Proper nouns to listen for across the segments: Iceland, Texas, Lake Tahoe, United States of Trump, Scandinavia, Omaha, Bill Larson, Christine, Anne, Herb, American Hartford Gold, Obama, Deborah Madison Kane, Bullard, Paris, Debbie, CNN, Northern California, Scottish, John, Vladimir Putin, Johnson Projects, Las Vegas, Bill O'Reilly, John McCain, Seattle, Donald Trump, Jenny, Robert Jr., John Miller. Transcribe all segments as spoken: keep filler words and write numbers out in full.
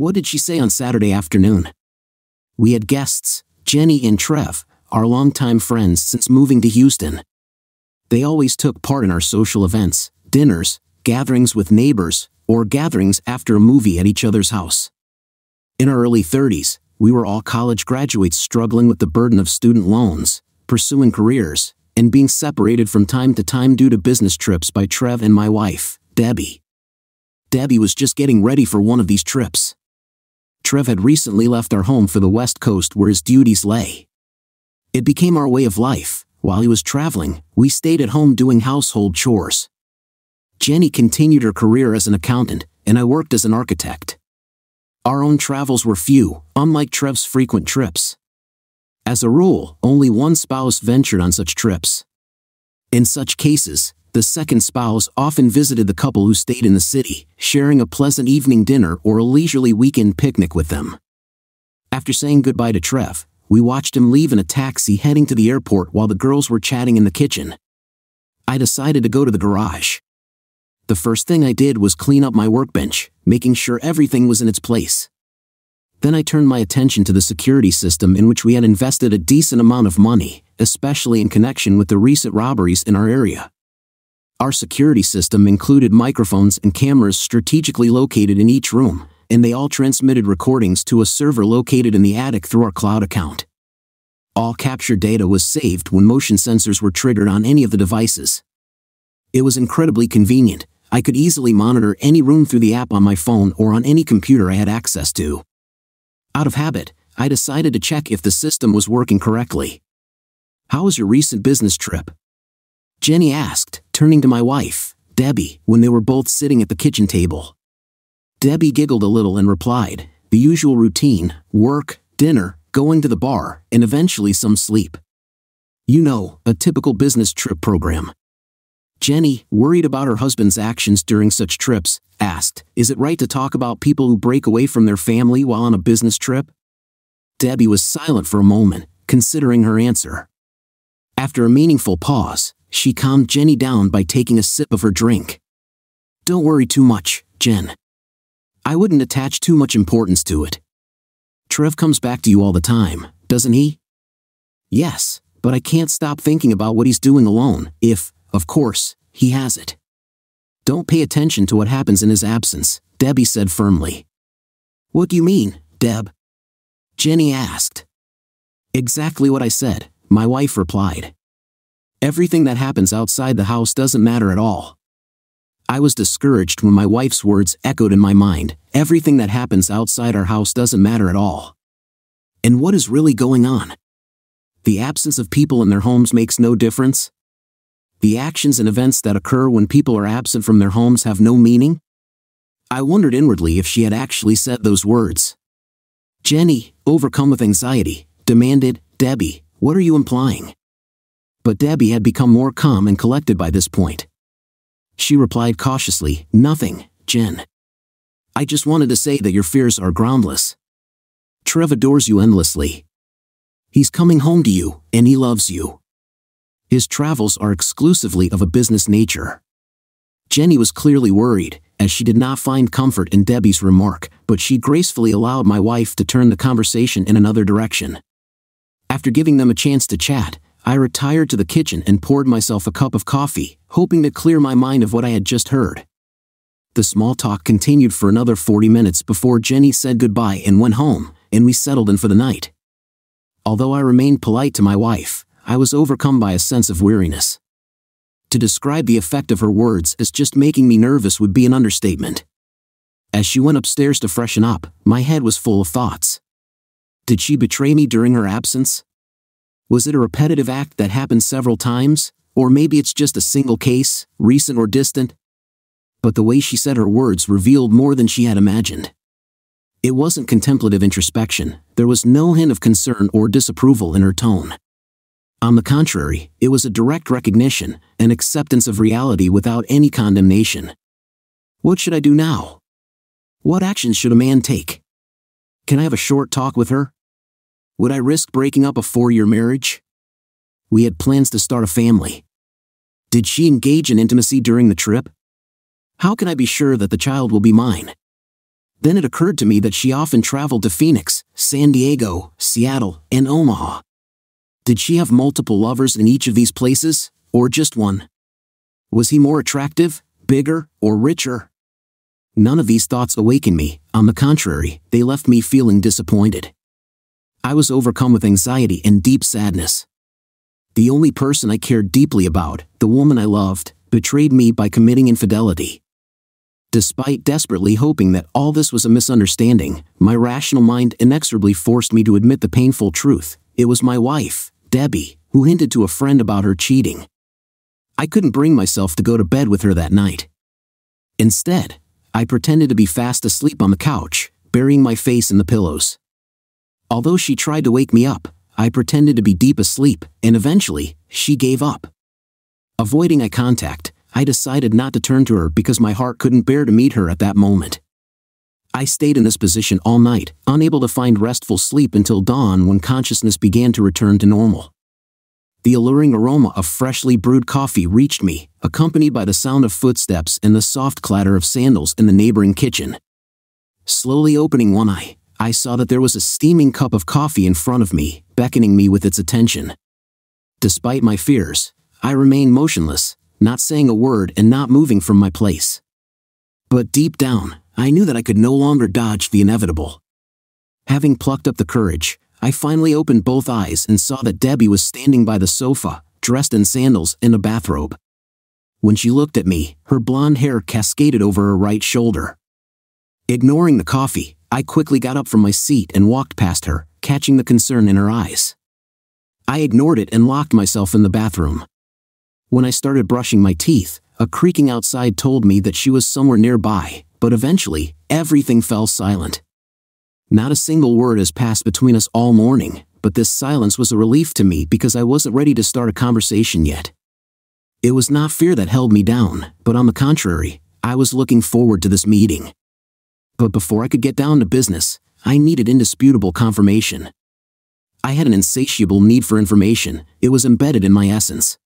What did she say on Saturday afternoon? We had guests, Jenny and Trev, our longtime friends since moving to Houston. They always took part in our social events, dinners, gatherings with neighbors, or gatherings after a movie at each other's house. In our early thirties, we were all college graduates struggling with the burden of student loans, pursuing careers, and being separated from time to time due to business trips by Trev and my wife, Debbie. Debbie was just getting ready for one of these trips. Trev had recently left our home for the West Coast where his duties lay. It became our way of life. While he was traveling, we stayed at home doing household chores. Jenny continued her career as an accountant, and I worked as an architect. Our own travels were few, unlike Trev's frequent trips. As a rule, only one spouse ventured on such trips. In such cases, the second spouse often visited the couple who stayed in the city, sharing a pleasant evening dinner or a leisurely weekend picnic with them. After saying goodbye to Trev, we watched him leave in a taxi heading to the airport while the girls were chatting in the kitchen. I decided to go to the garage. The first thing I did was clean up my workbench, making sure everything was in its place. Then I turned my attention to the security system in which we had invested a decent amount of money, especially in connection with the recent robberies in our area. Our security system included microphones and cameras strategically located in each room, and they all transmitted recordings to a server located in the attic through our cloud account. All captured data was saved when motion sensors were triggered on any of the devices. It was incredibly convenient. I could easily monitor any room through the app on my phone or on any computer I had access to. Out of habit, I decided to check if the system was working correctly. "How was your recent business trip?" Jenny asked, turning to my wife, Debbie, when they were both sitting at the kitchen table. Debbie giggled a little and replied, "The usual routine, work, dinner, going to the bar, and eventually some sleep. You know, a typical business trip program." Jenny, worried about her husband's actions during such trips, asked, "Is it right to talk about people who break away from their family while on a business trip?" Debbie was silent for a moment, considering her answer. After a meaningful pause, she calmed Jenny down by taking a sip of her drink. "Don't worry too much, Jen. I wouldn't attach too much importance to it. Trev comes back to you all the time, doesn't he?" "Yes, but I can't stop thinking about what he's doing alone, if, of course, he has it." "Don't pay attention to what happens in his absence," Debbie said firmly. "What do you mean, Deb?" Jenny asked. "Exactly what I said," my wife replied. "Everything that happens outside the house doesn't matter at all." I was discouraged when my wife's words echoed in my mind. Everything that happens outside our house doesn't matter at all. And what is really going on? The absence of people in their homes makes no difference? The actions and events that occur when people are absent from their homes have no meaning? I wondered inwardly if she had actually said those words. Jenny, overcome with anxiety, demanded, "Debbie, what are you implying?" But Debbie had become more calm and collected by this point. She replied cautiously, "Nothing, Jen. I just wanted to say that your fears are groundless. Trev adores you endlessly. He's coming home to you, and he loves you. His travels are exclusively of a business nature." Jenny was clearly worried, as she did not find comfort in Debbie's remark, but she gracefully allowed my wife to turn the conversation in another direction. After giving them a chance to chat, I retired to the kitchen and poured myself a cup of coffee, hoping to clear my mind of what I had just heard. The small talk continued for another forty minutes before Jenny said goodbye and went home, and we settled in for the night. Although I remained polite to my wife, I was overcome by a sense of weariness. To describe the effect of her words as just making me nervous would be an understatement. As she went upstairs to freshen up, my head was full of thoughts. Did she betray me during her absence? Was it a repetitive act that happened several times? Or maybe it's just a single case, recent or distant? But the way she said her words revealed more than she had imagined. It wasn't contemplative introspection. There was no hint of concern or disapproval in her tone. On the contrary, it was a direct recognition, an acceptance of reality without any condemnation. What should I do now? What actions should a man take? Can I have a short talk with her? Would I risk breaking up a four-year marriage? We had plans to start a family. Did she engage in intimacy during the trip? How can I be sure that the child will be mine? Then it occurred to me that she often traveled to Phoenix, San Diego, Seattle, and Omaha. Did she have multiple lovers in each of these places, or just one? Was he more attractive, bigger, or richer? None of these thoughts awakened me. On the contrary, they left me feeling disappointed. I was overcome with anxiety and deep sadness. The only person I cared deeply about, the woman I loved, betrayed me by committing infidelity. Despite desperately hoping that all this was a misunderstanding, my rational mind inexorably forced me to admit the painful truth. It was my wife, Debbie, who hinted to a friend about her cheating. I couldn't bring myself to go to bed with her that night. Instead, I pretended to be fast asleep on the couch, burying my face in the pillows. Although she tried to wake me up, I pretended to be deep asleep, and eventually, she gave up. Avoiding eye contact, I decided not to turn to her because my heart couldn't bear to meet her at that moment. I stayed in this position all night, unable to find restful sleep until dawn when consciousness began to return to normal. The alluring aroma of freshly brewed coffee reached me, accompanied by the sound of footsteps and the soft clatter of sandals in the neighboring kitchen. Slowly opening one eye, I saw that there was a steaming cup of coffee in front of me, beckoning me with its attention. Despite my fears, I remained motionless, not saying a word and not moving from my place. But deep down, I knew that I could no longer dodge the inevitable. Having plucked up the courage, I finally opened both eyes and saw that Debbie was standing by the sofa, dressed in sandals and a bathrobe. When she looked at me, her blonde hair cascaded over her right shoulder. Ignoring the coffee, I quickly got up from my seat and walked past her, catching the concern in her eyes. I ignored it and locked myself in the bathroom. When I started brushing my teeth, a creaking outside told me that she was somewhere nearby, but eventually, everything fell silent. Not a single word has passed between us all morning, but this silence was a relief to me because I wasn't ready to start a conversation yet. It was not fear that held me down, but on the contrary, I was looking forward to this meeting. But before I could get down to business, I needed indisputable confirmation. I had an insatiable need for information. It was embedded in my essence.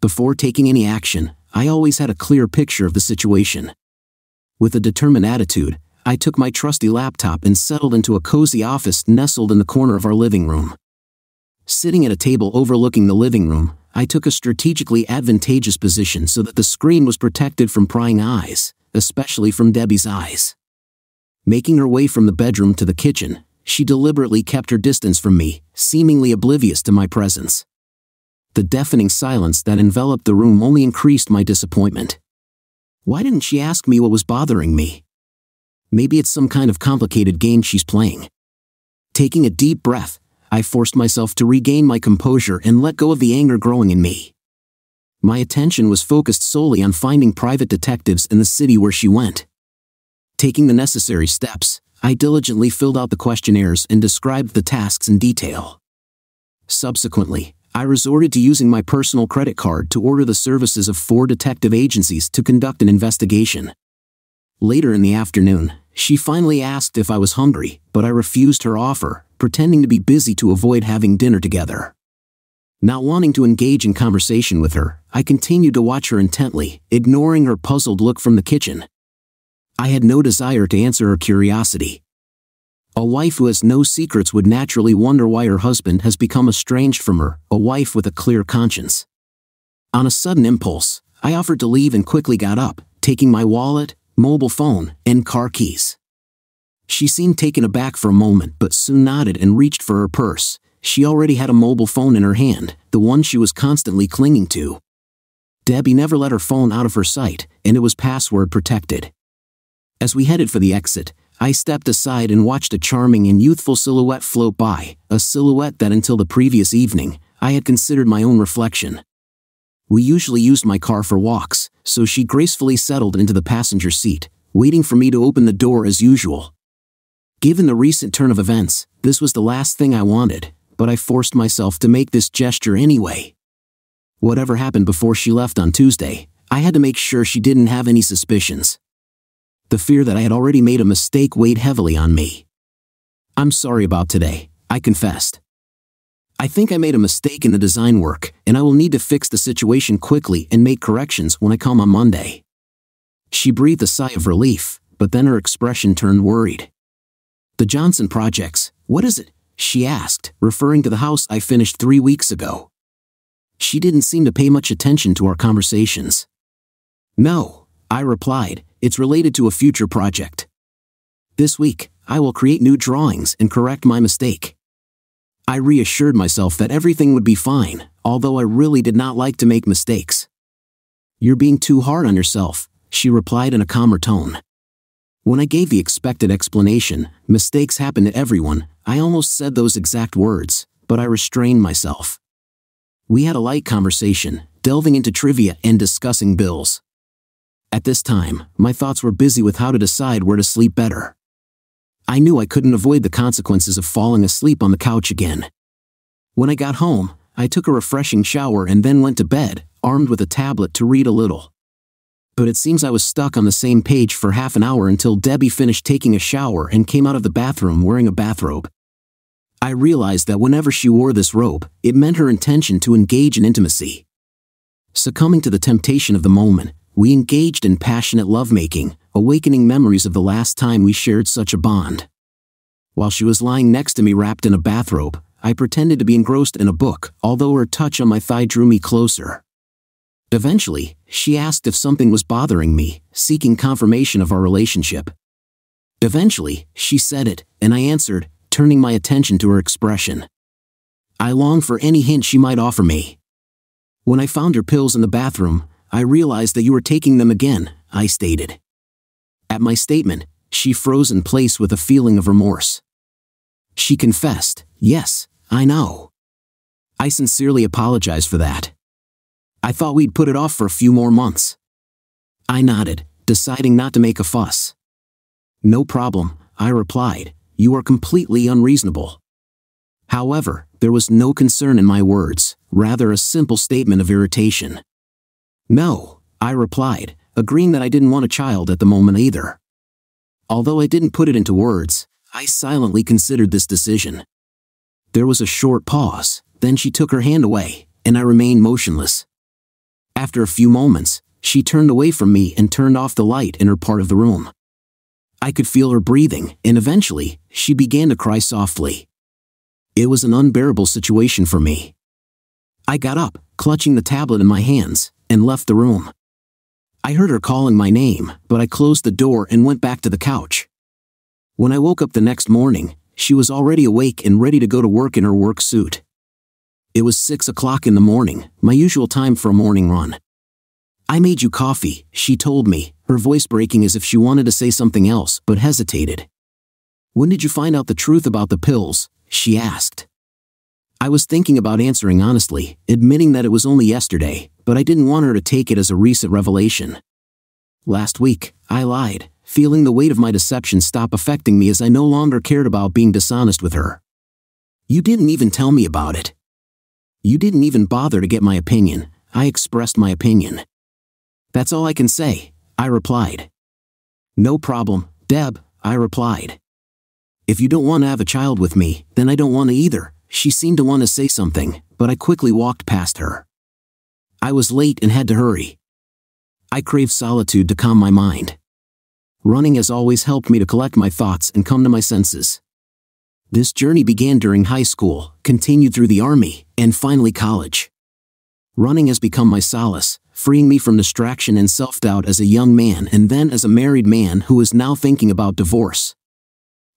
Before taking any action, I always had a clear picture of the situation. With a determined attitude, I took my trusty laptop and settled into a cozy office nestled in the corner of our living room. Sitting at a table overlooking the living room, I took a strategically advantageous position so that the screen was protected from prying eyes, especially from Debbie's eyes. Making her way from the bedroom to the kitchen, she deliberately kept her distance from me, seemingly oblivious to my presence. The deafening silence that enveloped the room only increased my disappointment. Why didn't she ask me what was bothering me? Maybe it's some kind of complicated game she's playing. Taking a deep breath, I forced myself to regain my composure and let go of the anger growing in me. My attention was focused solely on finding private detectives in the city where she went. Taking the necessary steps, I diligently filled out the questionnaires and described the tasks in detail. Subsequently, I resorted to using my personal credit card to order the services of four detective agencies to conduct an investigation. Later in the afternoon, she finally asked if I was hungry, but I refused her offer, pretending to be busy to avoid having dinner together. Not wanting to engage in conversation with her, I continued to watch her intently, ignoring her puzzled look from the kitchen. I had no desire to answer her curiosity. A wife who has no secrets would naturally wonder why her husband has become estranged from her, a wife with a clear conscience. On a sudden impulse, I offered to leave and quickly got up, taking my wallet, mobile phone, and car keys. She seemed taken aback for a moment but soon nodded and reached for her purse. She already had a mobile phone in her hand, the one she was constantly clinging to. Debbie never let her phone out of her sight, and it was password protected. As we headed for the exit, I stepped aside and watched a charming and youthful silhouette float by, a silhouette that until the previous evening, I had considered my own reflection. We usually used my car for walks, so she gracefully settled into the passenger seat, waiting for me to open the door as usual. Given the recent turn of events, this was the last thing I wanted, but I forced myself to make this gesture anyway. Whatever happened before she left on Tuesday, I had to make sure she didn't have any suspicions. The fear that I had already made a mistake weighed heavily on me. "I'm sorry about today," I confessed. "I think I made a mistake in the design work, and I will need to fix the situation quickly and make corrections when I come on Monday." She breathed a sigh of relief, but then her expression turned worried. The Johnson Projects, what is it? She asked, referring to the house I finished three weeks ago. She didn't seem to pay much attention to our conversations. No, I replied, it's related to a future project. This week, I will create new drawings and correct my mistake. I reassured myself that everything would be fine, although I really did not like to make mistakes. You're being too hard on yourself, she replied in a calmer tone. When I gave the expected explanation, mistakes happen to everyone, I almost said those exact words, but I restrained myself. We had a light conversation, delving into trivia and discussing bills. At this time, my thoughts were busy with how to decide where to sleep better. I knew I couldn't avoid the consequences of falling asleep on the couch again. When I got home, I took a refreshing shower and then went to bed, armed with a tablet to read a little. But it seems I was stuck on the same page for half an hour until Debbie finished taking a shower and came out of the bathroom wearing a bathrobe. I realized that whenever she wore this robe, it meant her intention to engage in intimacy. Succumbing to the temptation of the moment, we engaged in passionate lovemaking, awakening memories of the last time we shared such a bond. While she was lying next to me wrapped in a bathrobe, I pretended to be engrossed in a book, although her touch on my thigh drew me closer. Eventually, she asked if something was bothering me, seeking confirmation of our relationship. Eventually, she said it, and I answered, turning my attention to her expression. I longed for any hint she might offer me. When I found her pills in the bathroom, I realized that you were taking them again, I stated. At my statement, she froze in place with a feeling of remorse. She confessed, yes, I know. I sincerely apologize for that. I thought we'd put it off for a few more months. I nodded, deciding not to make a fuss. No problem, I replied, you are completely unreasonable. However, there was no concern in my words, rather a simple statement of irritation. No, I replied, agreeing that I didn't want a child at the moment either. Although I didn't put it into words, I silently considered this decision. There was a short pause, then she took her hand away, and I remained motionless. After a few moments, she turned away from me and turned off the light in her part of the room. I could feel her breathing, and eventually, she began to cry softly. It was an unbearable situation for me. I got up, clutching the tablet in my hands, and left the room. I heard her calling my name, but I closed the door and went back to the couch. When I woke up the next morning, she was already awake and ready to go to work in her work suit. It was six o'clock in the morning, my usual time for a morning run. I made you coffee, she told me, her voice breaking as if she wanted to say something else but hesitated. When did you find out the truth about the pills? She asked. I was thinking about answering honestly, admitting that it was only yesterday, but I didn't want her to take it as a recent revelation. Last week, I lied, feeling the weight of my deception stop affecting me as I no longer cared about being dishonest with her. You didn't even tell me about it. You didn't even bother to get my opinion. I expressed my opinion. That's all I can say, I replied. No problem, Deb, I replied. If you don't want to have a child with me, then I don't want to either. She seemed to want to say something, but I quickly walked past her. I was late and had to hurry. I craved solitude to calm my mind. Running has always helped me to collect my thoughts and come to my senses. This journey began during high school, continued through the army, and finally college. Running has become my solace, freeing me from distraction and self-doubt as a young man and then as a married man who is now thinking about divorce.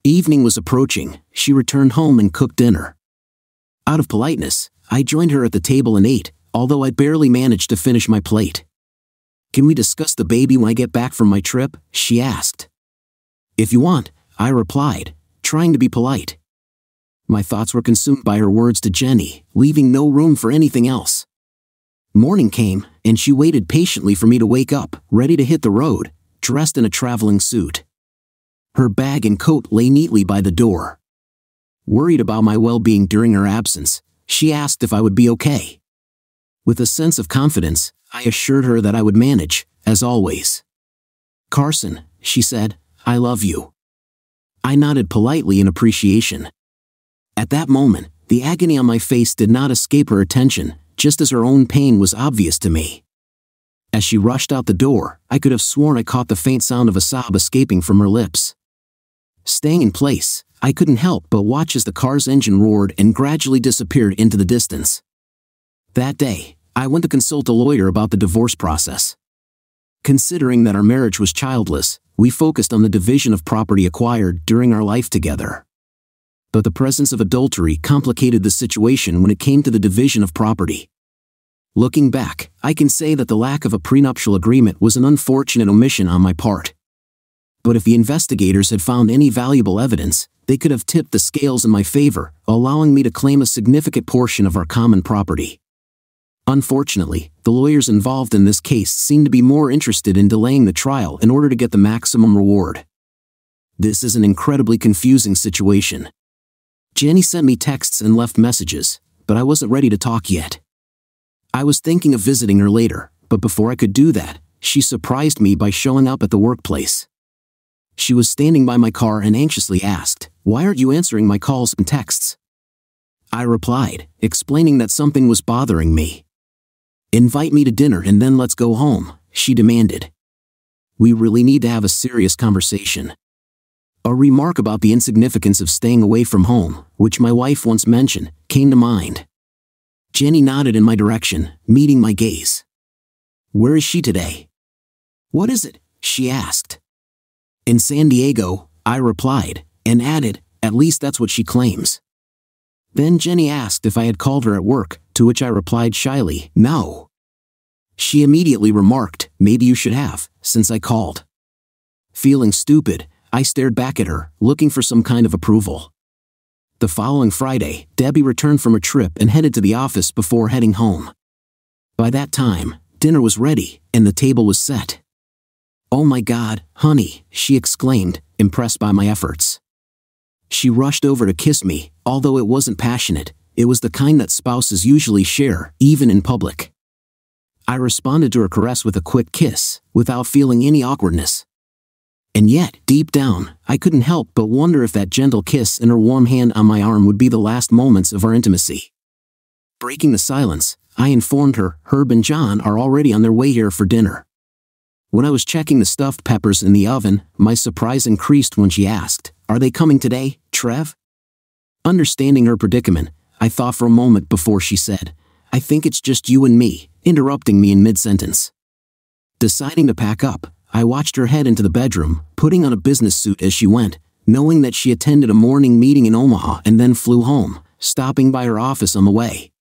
Evening was approaching, she returned home and cooked dinner. Out of politeness, I joined her at the table and ate, although I barely managed to finish my plate. Can we discuss the baby when I get back from my trip? She asked. If you want, I replied, trying to be polite. My thoughts were consumed by her words to Jenny, leaving no room for anything else. Morning came, and she waited patiently for me to wake up, ready to hit the road, dressed in a traveling suit. Her bag and coat lay neatly by the door. Worried about my well-being during her absence, she asked if I would be okay. With a sense of confidence, I assured her that I would manage, as always. Carson, she said, I love you. I nodded politely in appreciation. At that moment, the agony on my face did not escape her attention, just as her own pain was obvious to me. As she rushed out the door, I could have sworn I caught the faint sound of a sob escaping from her lips. Staying in place, I couldn't help but watch as the car's engine roared and gradually disappeared into the distance. That day, I went to consult a lawyer about the divorce process. Considering that our marriage was childless, we focused on the division of property acquired during our life together. But the presence of adultery complicated the situation when it came to the division of property. Looking back, I can say that the lack of a prenuptial agreement was an unfortunate omission on my part. But if the investigators had found any valuable evidence, they could have tipped the scales in my favor, allowing me to claim a significant portion of our common property. Unfortunately, the lawyers involved in this case seemed to be more interested in delaying the trial in order to get the maximum reward. This is an incredibly confusing situation. Jenny sent me texts and left messages, but I wasn't ready to talk yet. I was thinking of visiting her later, but before I could do that, she surprised me by showing up at the workplace. She was standing by my car and anxiously asked, "Why aren't you answering my calls and texts?" I replied, explaining that something was bothering me. "Invite me to dinner and then let's go home," she demanded. "We really need to have a serious conversation." A remark about the insignificance of staying away from home, which my wife once mentioned, came to mind. Jenny nodded in my direction, meeting my gaze. "Where is she today?" "What is it?" she asked. "In San Diego," I replied, and added, "At least that's what she claims." Then Jenny asked if I had called her at work, to which I replied shyly, "No." She immediately remarked, "Maybe you should have, since I called." Feeling stupid, I stared back at her, looking for some kind of approval. The following Friday, Debbie returned from a trip and headed to the office before heading home. By that time, dinner was ready, and the table was set. "Oh my God, honey," she exclaimed, impressed by my efforts. She rushed over to kiss me, although it wasn't passionate. It was the kind that spouses usually share, even in public. I responded to her caress with a quick kiss, without feeling any awkwardness. And yet, deep down, I couldn't help but wonder if that gentle kiss and her warm hand on my arm would be the last moments of our intimacy. Breaking the silence, I informed her, "Herb and John are already on their way here for dinner." When I was checking the stuffed peppers in the oven, my surprise increased when she asked, "Are they coming today, Trev?" Understanding her predicament, I thought for a moment before she said, "I think it's just you and me," interrupting me in mid-sentence. Deciding to pack up, I watched her head into the bedroom, putting on a business suit as she went, knowing that she attended a morning meeting in Omaha and then flew home, stopping by her office on the way.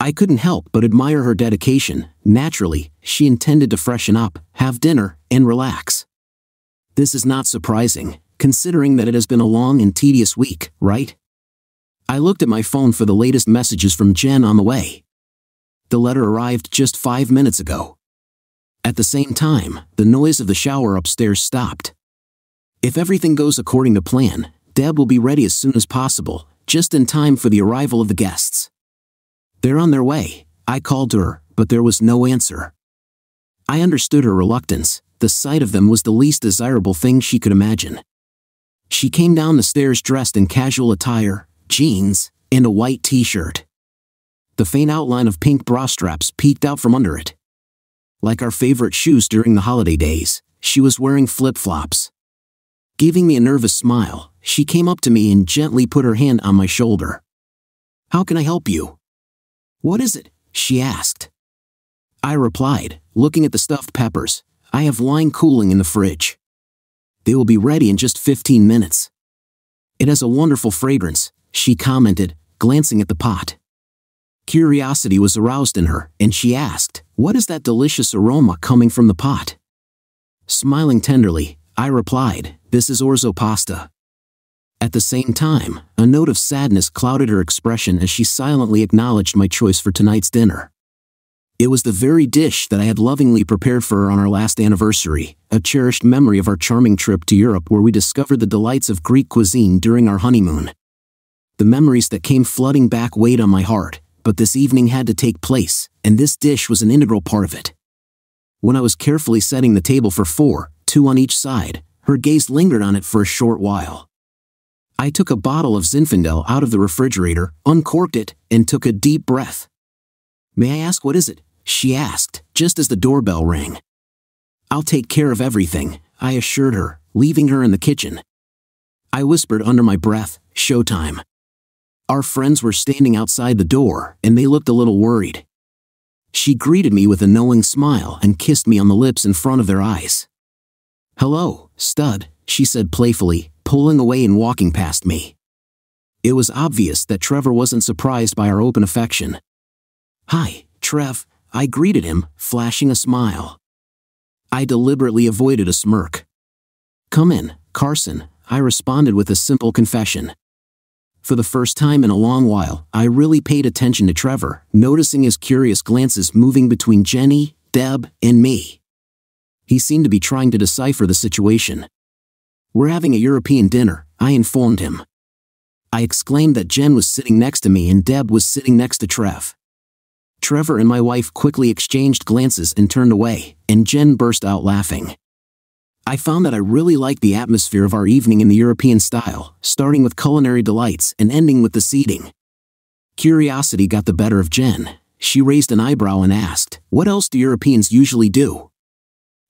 I couldn't help but admire her dedication. Naturally, she intended to freshen up, have dinner, and relax. This is not surprising, considering that it has been a long and tedious week, right? I looked at my phone for the latest messages from Jen on the way. The letter arrived just five minutes ago. At the same time, the noise of the shower upstairs stopped. If everything goes according to plan, Deb will be ready as soon as possible, just in time for the arrival of the guests. "They're on their way," I called to her, but there was no answer. I understood her reluctance. The sight of them was the least desirable thing she could imagine. She came down the stairs dressed in casual attire, jeans, and a white t-shirt. The faint outline of pink bra straps peeked out from under it. Like our favorite shoes during the holiday days, she was wearing flip-flops. Giving me a nervous smile, she came up to me and gently put her hand on my shoulder. "How can I help you?" "What is it?" she asked. I replied, looking at the stuffed peppers I have lying cooling in the fridge. "They will be ready in just fifteen minutes. It has a wonderful fragrance," she commented, glancing at the pot. Curiosity was aroused in her, and she asked, "What is that delicious aroma coming from the pot?" Smiling tenderly, I replied, "This is orzo pasta." At the same time, a note of sadness clouded her expression as she silently acknowledged my choice for tonight's dinner. It was the very dish that I had lovingly prepared for her on our last anniversary, a cherished memory of our charming trip to Europe where we discovered the delights of Greek cuisine during our honeymoon. The memories that came flooding back weighed on my heart, but this evening had to take place, and this dish was an integral part of it. When I was carefully setting the table for four, two on each side, her gaze lingered on it for a short while. I took a bottle of Zinfandel out of the refrigerator, uncorked it, and took a deep breath. "May I ask what is it?" she asked, just as the doorbell rang. "I'll take care of everything," I assured her, leaving her in the kitchen. I whispered under my breath, "Showtime." Our friends were standing outside the door, and they looked a little worried. She greeted me with a knowing smile and kissed me on the lips in front of their eyes. "Hello, stud," she said playfully, pulling away and walking past me. It was obvious that Trevor wasn't surprised by our open affection. "Hi, Trev," I greeted him, flashing a smile. I deliberately avoided a smirk. "Come in, Carson," I responded with a simple confession. For the first time in a long while, I really paid attention to Trevor, noticing his curious glances moving between Jenny, Deb, and me. He seemed to be trying to decipher the situation. "We're having a European dinner," I informed him. I exclaimed that Jen was sitting next to me and Deb was sitting next to Trev. Trevor and my wife quickly exchanged glances and turned away, and Jen burst out laughing. I found that I really liked the atmosphere of our evening in the European style, starting with culinary delights and ending with the seating. Curiosity got the better of Jen. She raised an eyebrow and asked, "What else do Europeans usually do?"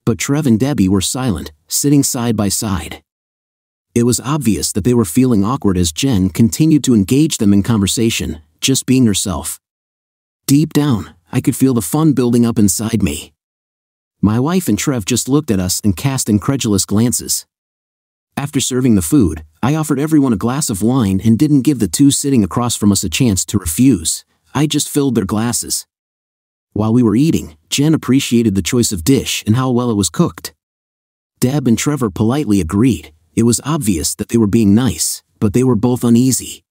But Trev and Debbie were silent, sitting side by side. It was obvious that they were feeling awkward as Jen continued to engage them in conversation, just being herself. Deep down, I could feel the fun building up inside me. My wife and Trev just looked at us and cast incredulous glances. After serving the food, I offered everyone a glass of wine and didn't give the two sitting across from us a chance to refuse. I just filled their glasses. While we were eating, Jen appreciated the choice of dish and how well it was cooked. Deb and Trevor politely agreed. It was obvious that they were being nice, but they were both uneasy.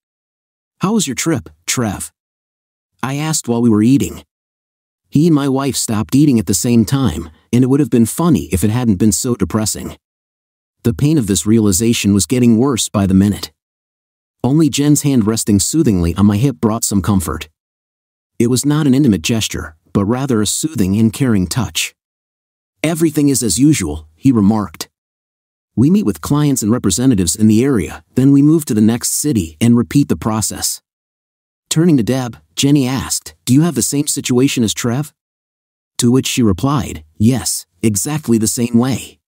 "How was your trip, Trev?" I asked while we were eating. He and my wife stopped eating at the same time, and it would have been funny if it hadn't been so depressing. The pain of this realization was getting worse by the minute. Only Jen's hand resting soothingly on my hip brought some comfort. It was not an intimate gesture, but rather a soothing and caring touch. "Everything is as usual," he remarked. "We meet with clients and representatives in the area, then we move to the next city and repeat the process." Turning to Deb, Jenny asked, "Do you have the same situation as Trev?" To which she replied, "Yes, exactly the same way.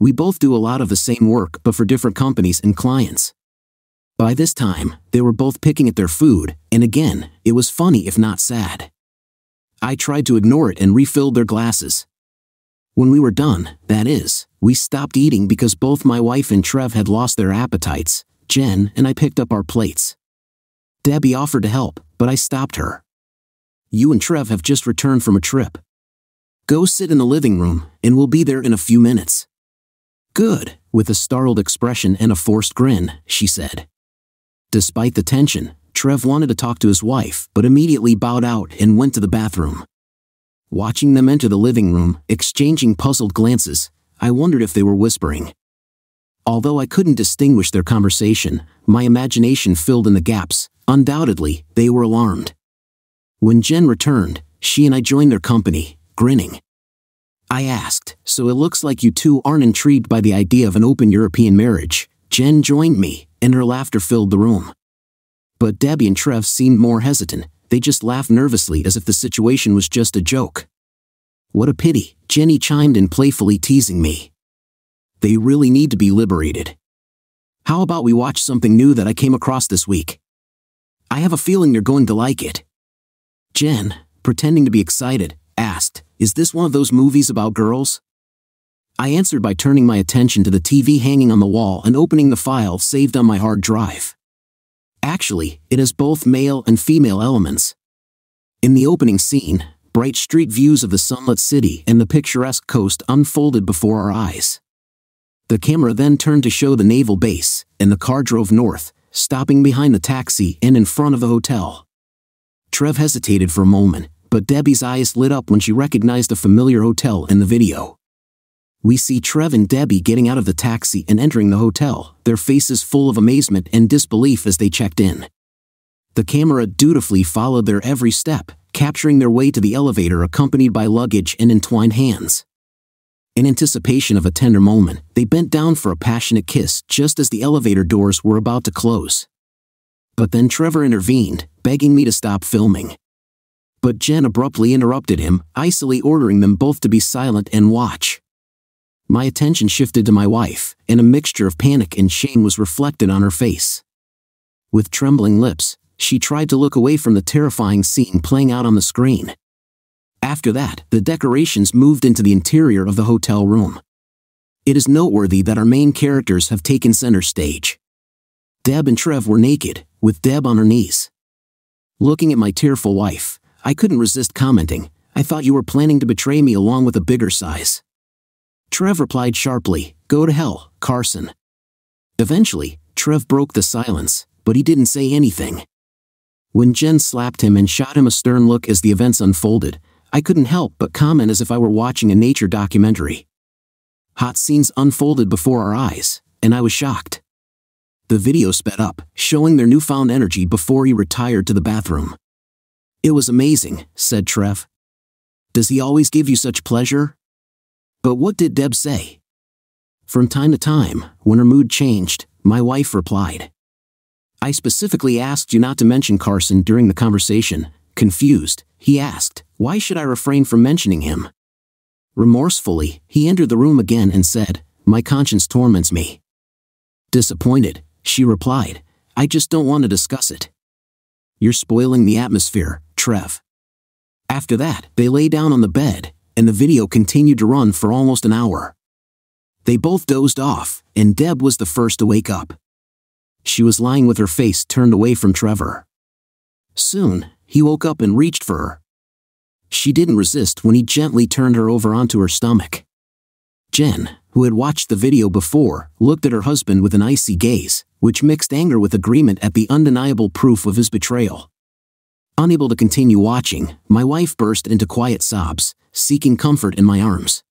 We both do a lot of the same work but for different companies and clients." By this time, they were both picking at their food, and again, it was funny if not sad. I tried to ignore it and refilled their glasses. When we were done, that is, we stopped eating because both my wife and Trev had lost their appetites, Jen and I picked up our plates. Debbie offered to help, but I stopped her. "You and Trev have just returned from a trip. Go sit in the living room, and we'll be there in a few minutes." "Good," with a startled expression and a forced grin, she said. Despite the tension, Trev wanted to talk to his wife, but immediately bowed out and went to the bathroom. Watching them enter the living room, exchanging puzzled glances, I wondered if they were whispering. Although I couldn't distinguish their conversation, my imagination filled in the gaps. Undoubtedly, they were alarmed. When Jen returned, she and I joined their company, grinning. I asked, "So it looks like you two aren't intrigued by the idea of an open European marriage." Jen joined me, and her laughter filled the room. But Debbie and Trev seemed more hesitant. They just laughed nervously as if the situation was just a joke. "What a pity," Jenny chimed in, playfully teasing me. "They really need to be liberated. How about we watch something new that I came across this week? I have a feeling you're going to like it." Jen, pretending to be excited, asked, "Is this one of those movies about girls?" I answered by turning my attention to the T V hanging on the wall and opening the file saved on my hard drive. Actually, it has both male and female elements. In the opening scene, bright street views of the sunlit city and the picturesque coast unfolded before our eyes. The camera then turned to show the naval base, and the car drove north, stopping behind the taxi and in front of the hotel. Trev hesitated for a moment, but Debbie's eyes lit up when she recognized a familiar hotel in the video. We see Trev and Debbie getting out of the taxi and entering the hotel, their faces full of amazement and disbelief as they checked in. The camera dutifully followed their every step, capturing their way to the elevator accompanied by luggage and entwined hands. In anticipation of a tender moment, they bent down for a passionate kiss just as the elevator doors were about to close. But then Trevor intervened, begging me to stop filming. But Jen abruptly interrupted him, icily ordering them both to be silent and watch. My attention shifted to my wife, and a mixture of panic and shame was reflected on her face. With trembling lips, she tried to look away from the terrifying scene playing out on the screen. After that, the decorations moved into the interior of the hotel room. It is noteworthy that our main characters have taken center stage. Deb and Trev were naked, with Deb on her knees. Looking at my tearful wife, I couldn't resist commenting, "I thought you were planning to betray me along with a bigger size." Trev replied sharply, "Go to hell, Carson." Eventually, Trev broke the silence, but he didn't say anything. When Jen slapped him and shot him a stern look as the events unfolded, I couldn't help but comment as if I were watching a nature documentary. Hot scenes unfolded before our eyes, and I was shocked. The video sped up, showing their newfound energy before he retired to the bathroom. "It was amazing," said Trev. "Does he always give you such pleasure?" But what did Deb say? From time to time, when her mood changed, my wife replied. "I specifically asked you not to mention Carson during the conversation." Confused, he asked, "Why should I refrain from mentioning him?" Remorsefully, he entered the room again and said, "My conscience torments me." Disappointed, she replied, "I just don't want to discuss it." "You're spoiling the atmosphere, Trev." After that, they lay down on the bed, and the video continued to run for almost an hour. They both dozed off, and Deb was the first to wake up. She was lying with her face turned away from Trevor. Soon, he woke up and reached for her. She didn't resist when he gently turned her over onto her stomach. Jen, who had watched the video before, looked at her husband with an icy gaze, which mixed anger with agreement at the undeniable proof of his betrayal. Unable to continue watching, my wife burst into quiet sobs, seeking comfort in my arms.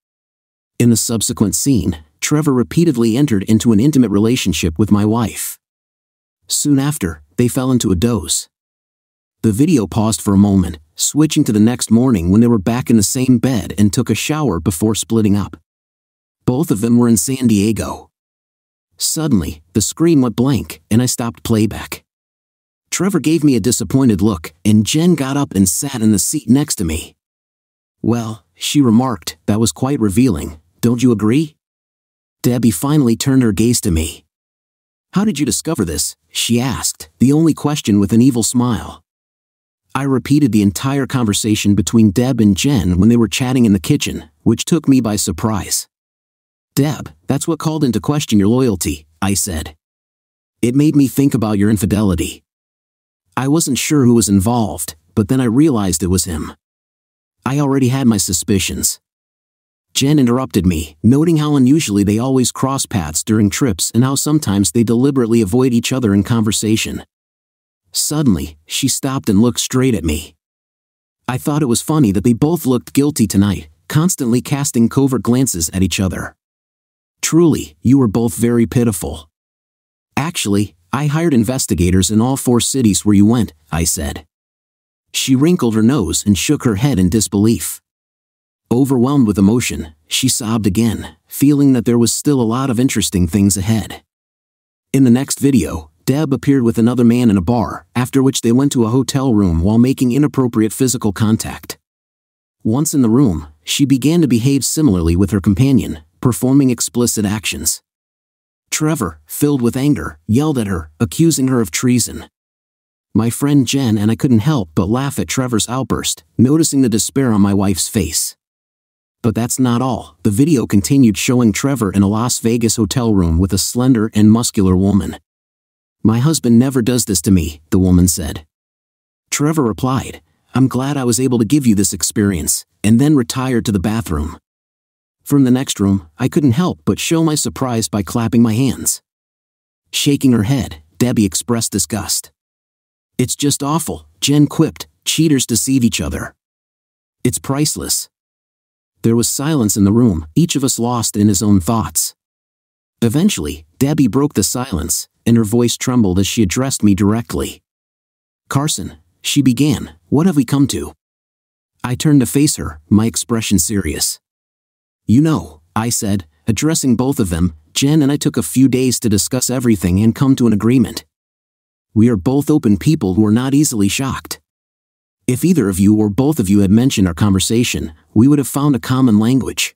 In the subsequent scene, Trevor repeatedly entered into an intimate relationship with my wife. Soon after, they fell into a doze. The video paused for a moment, switching to the next morning when they were back in the same bed and took a shower before splitting up. Both of them were in San Diego. Suddenly, the screen went blank, and I stopped playback. Trevor gave me a disappointed look, and Jen got up and sat in the seat next to me. "Well," she remarked, "that was quite revealing, don't you agree?" Debbie finally turned her gaze to me. "How did you discover this?" she asked, the only question with an evil smile. I repeated the entire conversation between Deb and Jen when they were chatting in the kitchen, which took me by surprise. "Deb, that's what called into question your loyalty," I said. "It made me think about your infidelity." I wasn't sure who was involved, but then I realized it was him. I already had my suspicions. Jen interrupted me, noting how unusually they always cross paths during trips and how sometimes they deliberately avoid each other in conversation. Suddenly, she stopped and looked straight at me. I thought it was funny that they both looked guilty tonight, constantly casting covert glances at each other. "Truly, you were both very pitiful. Actually, I hired investigators in all four cities where you went," I said. She wrinkled her nose and shook her head in disbelief. Overwhelmed with emotion, she sobbed again, feeling that there was still a lot of interesting things ahead. In the next video, Deb appeared with another man in a bar, after which they went to a hotel room while making inappropriate physical contact. Once in the room, she began to behave similarly with her companion, performing explicit actions. Trevor, filled with anger, yelled at her, accusing her of treason. My friend Jen and I couldn't help but laugh at Trevor's outburst, noticing the despair on my wife's face. But that's not all. The video continued showing Trevor in a Las Vegas hotel room with a slender and muscular woman. "My husband never does this to me," the woman said. Trevor replied, "I'm glad I was able to give you this experience," and then retired to the bathroom. From the next room, I couldn't help but show my surprise by clapping my hands. Shaking her head, Debbie expressed disgust. "It's just awful," Jen quipped, "cheaters deceive each other. It's priceless." There was silence in the room, each of us lost in his own thoughts. Eventually, Debbie broke the silence, and her voice trembled as she addressed me directly. "Carson," she began, "what have we come to?" I turned to face her, my expression serious. "You know," I said, addressing both of them, "Jen and I took a few days to discuss everything and come to an agreement. We are both open people who are not easily shocked. If either of you or both of you had mentioned our conversation, we would have found a common language.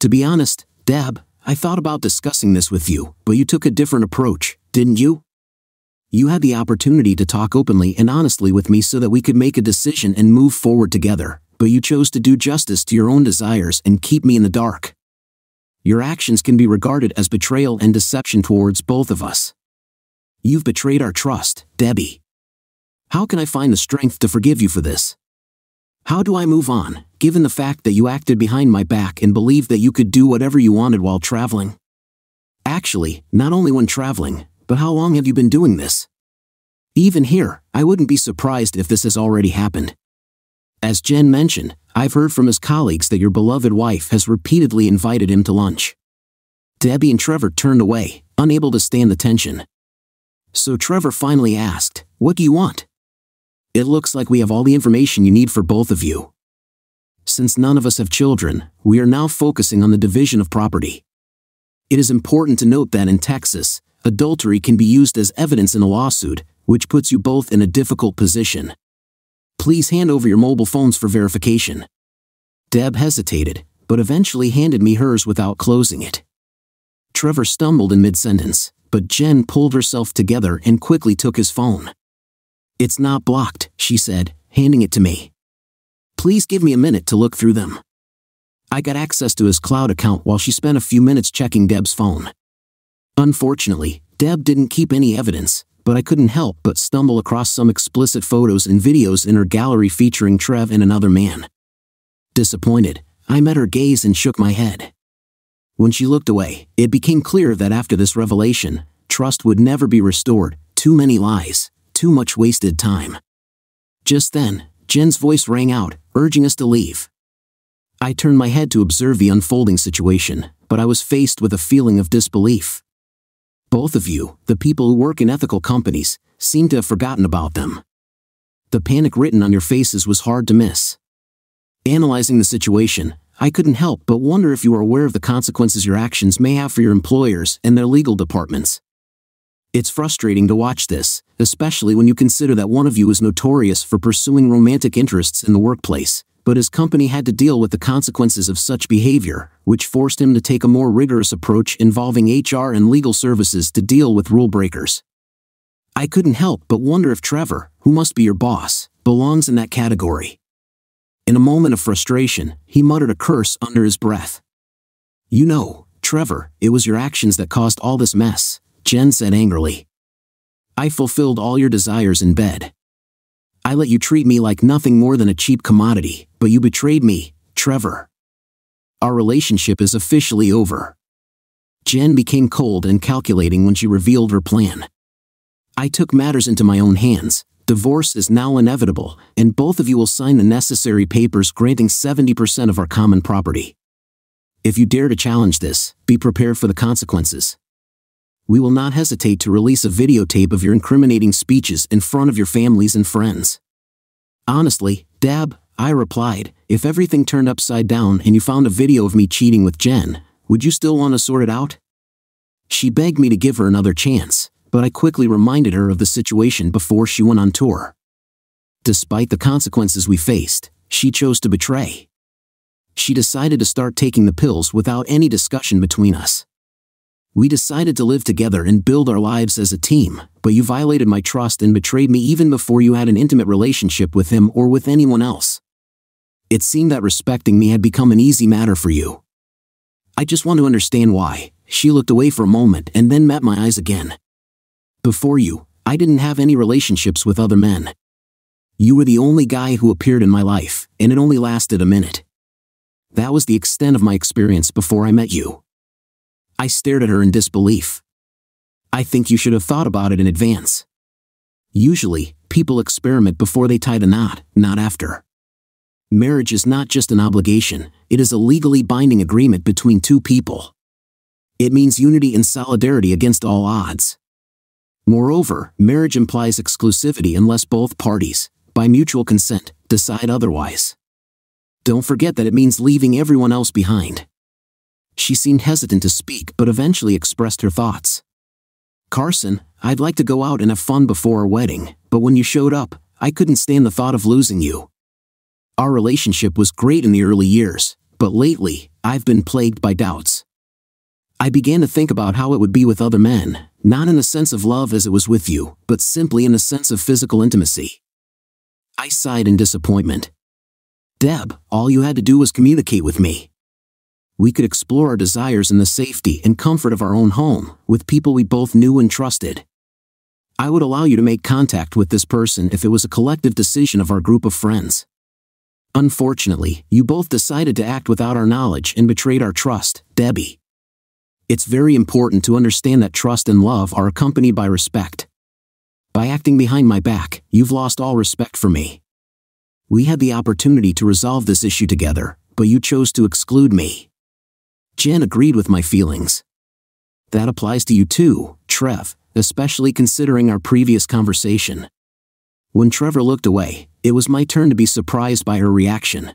To be honest, Deb, I thought about discussing this with you, but you took a different approach, didn't you? You had the opportunity to talk openly and honestly with me so that we could make a decision and move forward together, but you chose to do justice to your own desires and keep me in the dark. Your actions can be regarded as betrayal and deception towards both of us. You've betrayed our trust, Debbie. How can I find the strength to forgive you for this? How do I move on, given the fact that you acted behind my back and believed that you could do whatever you wanted while traveling? Actually, not only when traveling, but how long have you been doing this? Even here, I wouldn't be surprised if this has already happened. As Jen mentioned, I've heard from his colleagues that your beloved wife has repeatedly invited him to lunch. Debbie and Trevor turned away, unable to stand the tension. So Trevor finally asked, "What do you want?" It looks like we have all the information you need for both of you. Since none of us have children, we are now focusing on the division of property. It is important to note that in Texas, adultery can be used as evidence in a lawsuit, which puts you both in a difficult position. Please hand over your mobile phones for verification. Deb hesitated, but eventually handed me hers without closing it. Trevor stumbled in mid-sentence, but Jen pulled herself together and quickly took his phone. "It's not blocked," she said, handing it to me. "Please give me a minute to look through them." I got access to his cloud account while she spent a few minutes checking Deb's phone. Unfortunately, Deb didn't keep any evidence, but I couldn't help but stumble across some explicit photos and videos in her gallery featuring Trev and another man. Disappointed, I met her gaze and shook my head. When she looked away, it became clear that after this revelation, trust would never be restored. Too many lies. Too much wasted time. Just then, Jen's voice rang out, urging us to leave. I turned my head to observe the unfolding situation, but I was faced with a feeling of disbelief. Both of you, the people who work in ethical companies, seem to have forgotten about them. The panic written on your faces was hard to miss. Analyzing the situation, I couldn't help but wonder if you are aware of the consequences your actions may have for your employers and their legal departments. It's frustrating to watch this, especially when you consider that one of you is notorious for pursuing romantic interests in the workplace, but his company had to deal with the consequences of such behavior, which forced him to take a more rigorous approach involving H R and legal services to deal with rule breakers. I couldn't help but wonder if Trevor, who must be your boss, belongs in that category. In a moment of frustration, he muttered a curse under his breath. "You know, Trevor, it was your actions that caused all this mess," Jen said angrily. "I fulfilled all your desires in bed. I let you treat me like nothing more than a cheap commodity, but you betrayed me, Trevor. Our relationship is officially over." Jen became cold and calculating when she revealed her plan. "I took matters into my own hands. Divorce is now inevitable, and both of you will sign the necessary papers granting seventy percent of our common property. If you dare to challenge this, be prepared for the consequences. We will not hesitate to release a videotape of your incriminating speeches in front of your families and friends." "Honestly, Deb," I replied, "if everything turned upside down and you found a video of me cheating with Jen, would you still want to sort it out?" She begged me to give her another chance, but I quickly reminded her of the situation before she went on tour. Despite the consequences we faced, she chose to betray. She decided to start taking the pills without any discussion between us. We decided to live together and build our lives as a team, but you violated my trust and betrayed me even before you had an intimate relationship with him or with anyone else. It seemed that respecting me had become an easy matter for you. I just want to understand why." She looked away for a moment and then met my eyes again. "Before you, I didn't have any relationships with other men. You were the only guy who appeared in my life, and it only lasted a minute. That was the extent of my experience before I met you." I stared at her in disbelief. "I think you should have thought about it in advance. Usually, people experiment before they tie the knot, not after. Marriage is not just an obligation, it is a legally binding agreement between two people. It means unity and solidarity against all odds. Moreover, marriage implies exclusivity unless both parties, by mutual consent, decide otherwise. Don't forget that it means leaving everyone else behind." She seemed hesitant to speak but eventually expressed her thoughts. "Carson, I'd like to go out and have fun before our wedding, but when you showed up, I couldn't stand the thought of losing you. Our relationship was great in the early years, but lately, I've been plagued by doubts. I began to think about how it would be with other men, not in a sense of love as it was with you, but simply in a sense of physical intimacy. I sighed in disappointment. Deb, all you had to do was communicate with me. We could explore our desires in the safety and comfort of our own home, with people we both knew and trusted. I would allow you to make contact with this person if it was a collective decision of our group of friends. Unfortunately, you both decided to act without our knowledge and betrayed our trust, Debbie. It's very important to understand that trust and love are accompanied by respect. By acting behind my back, you've lost all respect for me. We had the opportunity to resolve this issue together, but you chose to exclude me. Jen agreed with my feelings. That applies to you too, Trev, especially considering our previous conversation. When Trevor looked away, it was my turn to be surprised by her reaction.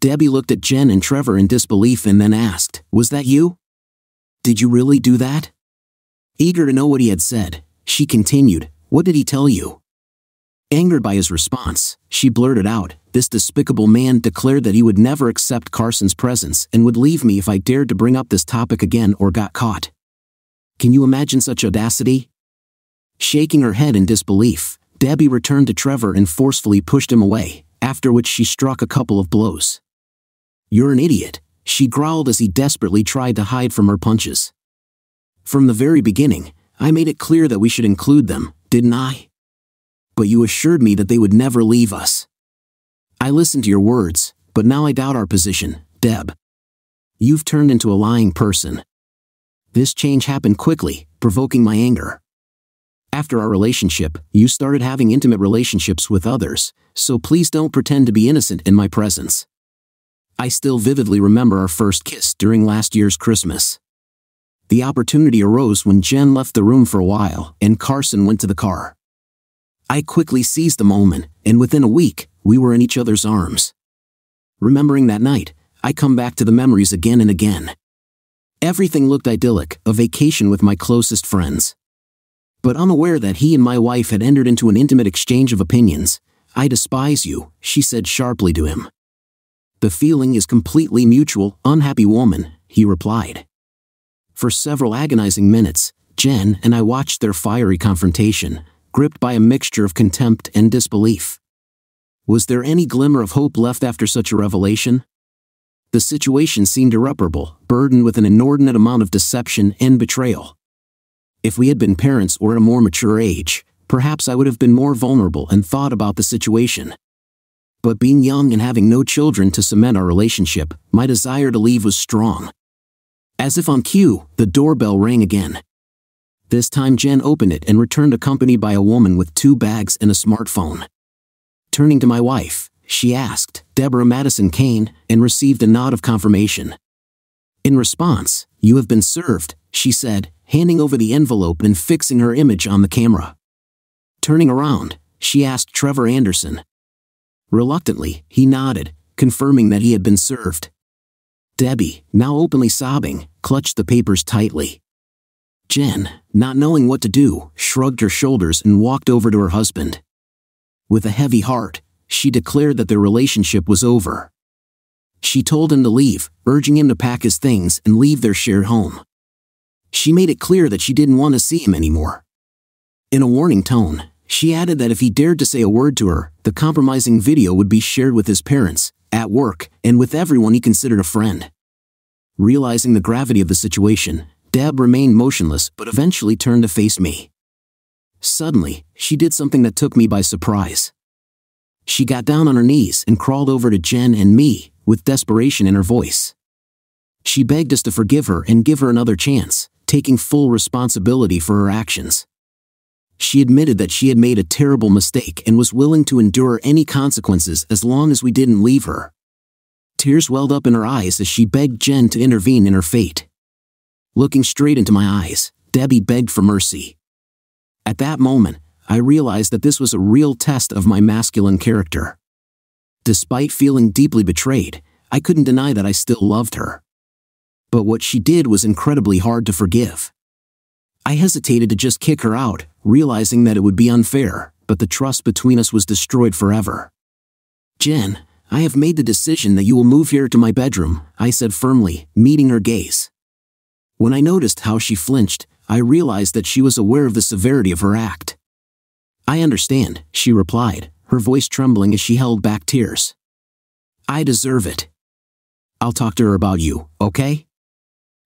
Debbie looked at Jen and Trevor in disbelief and then asked, "Was that you? Did you really do that?" Eager to know what he had said, she continued, "What did he tell you?" Angered by his response, she blurted out, "This despicable man declared that he would never accept Carson's presence and would leave me if I dared to bring up this topic again or got caught." Can you imagine such audacity? Shaking her head in disbelief, Debbie returned to Trevor and forcefully pushed him away, after which she struck a couple of blows. "You're an idiot," she growled as he desperately tried to hide from her punches. "From the very beginning, I made it clear that we should include them, didn't I? But you assured me that they would never leave us. I listened to your words, but now I doubt our position, Deb. You've turned into a lying person." This change happened quickly, provoking my anger. After our relationship, you started having intimate relationships with others, so please don't pretend to be innocent in my presence. I still vividly remember our first kiss during last year's Christmas. The opportunity arose when Jen left the room for a while and Carson went to the car. I quickly seized the moment, and within a week, we were in each other's arms. Remembering that night, I come back to the memories again and again. Everything looked idyllic, a vacation with my closest friends. But unaware that he and my wife had entered into an intimate exchange of opinions, "I despise you," she said sharply to him. "The feeling is completely mutual, unhappy woman," he replied. For several agonizing minutes, Jen and I watched their fiery confrontation, gripped by a mixture of contempt and disbelief. Was there any glimmer of hope left after such a revelation? The situation seemed irreparable, burdened with an inordinate amount of deception and betrayal. If we had been parents or at a more mature age, perhaps I would have been more vulnerable and thought about the situation. But being young and having no children to cement our relationship, my desire to leave was strong. As if on cue, the doorbell rang again. This time Jen opened it and returned accompanied by a woman with two bags and a smartphone. Turning to my wife, she asked, "Deborah Madison Kane," and received a nod of confirmation. In response, "You have been served," she said, handing over the envelope and fixing her image on the camera. Turning around, she asked Trevor Anderson. Reluctantly, he nodded, confirming that he had been served. Debbie, now openly sobbing, clutched the papers tightly. Jen, not knowing what to do, shrugged her shoulders and walked over to her husband. With a heavy heart, she declared that their relationship was over. She told him to leave, urging him to pack his things and leave their shared home. She made it clear that she didn't want to see him anymore. In a warning tone, she added that if he dared to say a word to her, the compromising video would be shared with his parents, at work, and with everyone he considered a friend. Realizing the gravity of the situation, Deb remained motionless but eventually turned to face me. Suddenly, she did something that took me by surprise. She got down on her knees and crawled over to Jen and me, with desperation in her voice. She begged us to forgive her and give her another chance, taking full responsibility for her actions. She admitted that she had made a terrible mistake and was willing to endure any consequences as long as we didn't leave her. Tears welled up in her eyes as she begged Jen to intervene in her fate. Looking straight into my eyes, Debbie begged for mercy. At that moment, I realized that this was a real test of my masculine character. Despite feeling deeply betrayed, I couldn't deny that I still loved her. But what she did was incredibly hard to forgive. I hesitated to just kick her out, realizing that it would be unfair, but the trust between us was destroyed forever. "Jen, I have made the decision that you will move here to my bedroom," I said firmly, meeting her gaze. When I noticed how she flinched, I realized that she was aware of the severity of her act. "I understand," she replied, her voice trembling as she held back tears. "I deserve it. I'll talk to her about you, okay?"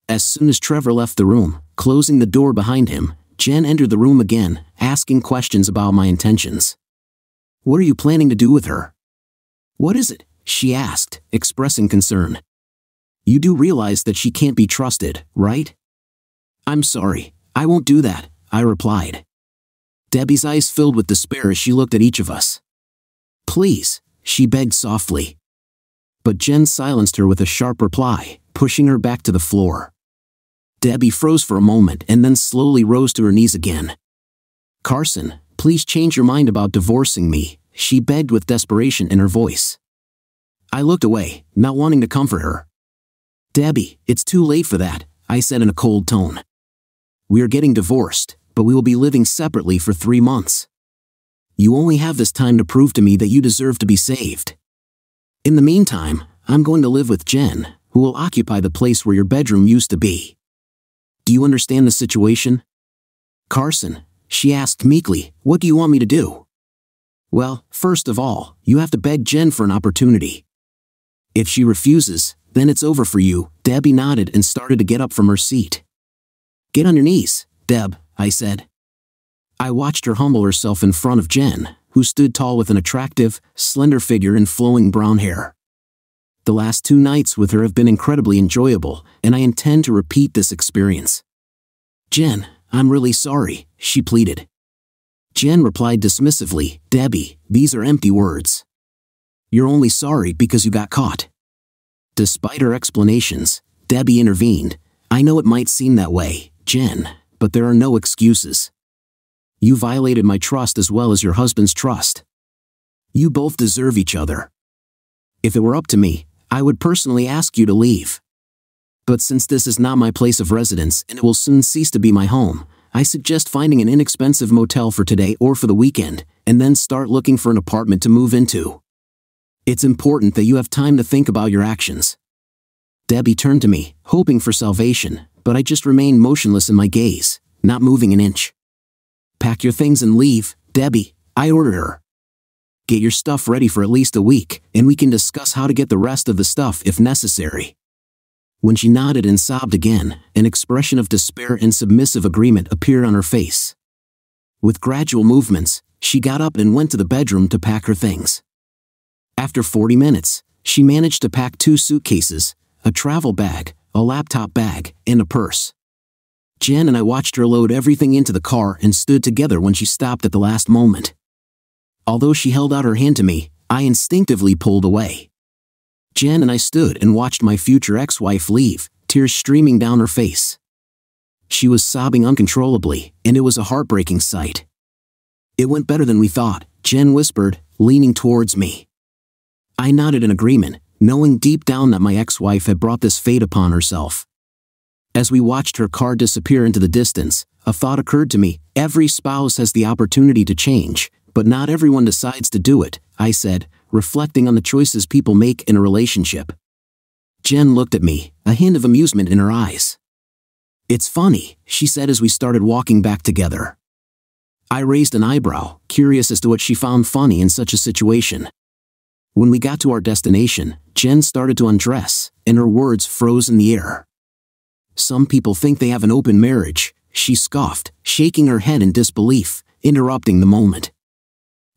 As soon as Trevor left the room, closing the door behind him, Jen entered the room again, asking questions about my intentions. "What are you planning to do with her? What is it?" she asked, expressing concern. "You do realize that she can't be trusted, right?" "I'm sorry, I won't do that," I replied. Debbie's eyes filled with despair as she looked at each of us. "Please," she begged softly. But Jen silenced her with a sharp reply, pushing her back to the floor. Debbie froze for a moment and then slowly rose to her knees again. "Carson, please change your mind about divorcing me," she begged with desperation in her voice. I looked away, not wanting to comfort her. "Debbie, it's too late for that," I said in a cold tone. "We are getting divorced, but we will be living separately for three months. You only have this time to prove to me that you deserve to be saved. In the meantime, I'm going to live with Jen, who will occupy the place where your bedroom used to be. Do you understand the situation?" "Carson," she asked meekly, "what do you want me to do?" "Well, first of all, you have to beg Jen for an opportunity. If she refuses, then it's over for you." Debbie nodded and started to get up from her seat. "Get on your knees, Deb," I said. I watched her humble herself in front of Jen, who stood tall with an attractive, slender figure and flowing brown hair. The last two nights with her have been incredibly enjoyable, and I intend to repeat this experience. "Jen, I'm really sorry," she pleaded. Jen replied dismissively, "Debbie, these are empty words. You're only sorry because you got caught." Despite her explanations, Debbie intervened. "I know it might seem that way, Jen, but there are no excuses. You violated my trust as well as your husband's trust. You both deserve each other. If it were up to me, I would personally ask you to leave. But since this is not my place of residence and it will soon cease to be my home, I suggest finding an inexpensive motel for today or for the weekend, and then start looking for an apartment to move into. It's important that you have time to think about your actions." Debbie turned to me, hoping for salvation, but I just remained motionless in my gaze, not moving an inch. "Pack your things and leave, Debbie," I ordered her. "Get your stuff ready for at least a week, and we can discuss how to get the rest of the stuff if necessary." When she nodded and sobbed again, an expression of despair and submissive agreement appeared on her face. With gradual movements, she got up and went to the bedroom to pack her things. After forty minutes, she managed to pack two suitcases, a travel bag, a laptop bag, and a purse. Jen and I watched her load everything into the car and stood together when she stopped at the last moment. Although she held out her hand to me, I instinctively pulled away. Jen and I stood and watched my future ex-wife leave, tears streaming down her face. She was sobbing uncontrollably, and it was a heartbreaking sight. "It went better than we thought," Jen whispered, leaning towards me. I nodded in agreement, knowing deep down that my ex-wife had brought this fate upon herself. As we watched her car disappear into the distance, a thought occurred to me. "Every spouse has the opportunity to change, but not everyone decides to do it," I said, reflecting on the choices people make in a relationship. Jen looked at me, a hint of amusement in her eyes. "It's funny," she said as we started walking back together. I raised an eyebrow, curious as to what she found funny in such a situation. When we got to our destination, Jen started to undress, and her words froze in the air. "Some people think they have an open marriage," she scoffed, shaking her head in disbelief, interrupting the moment.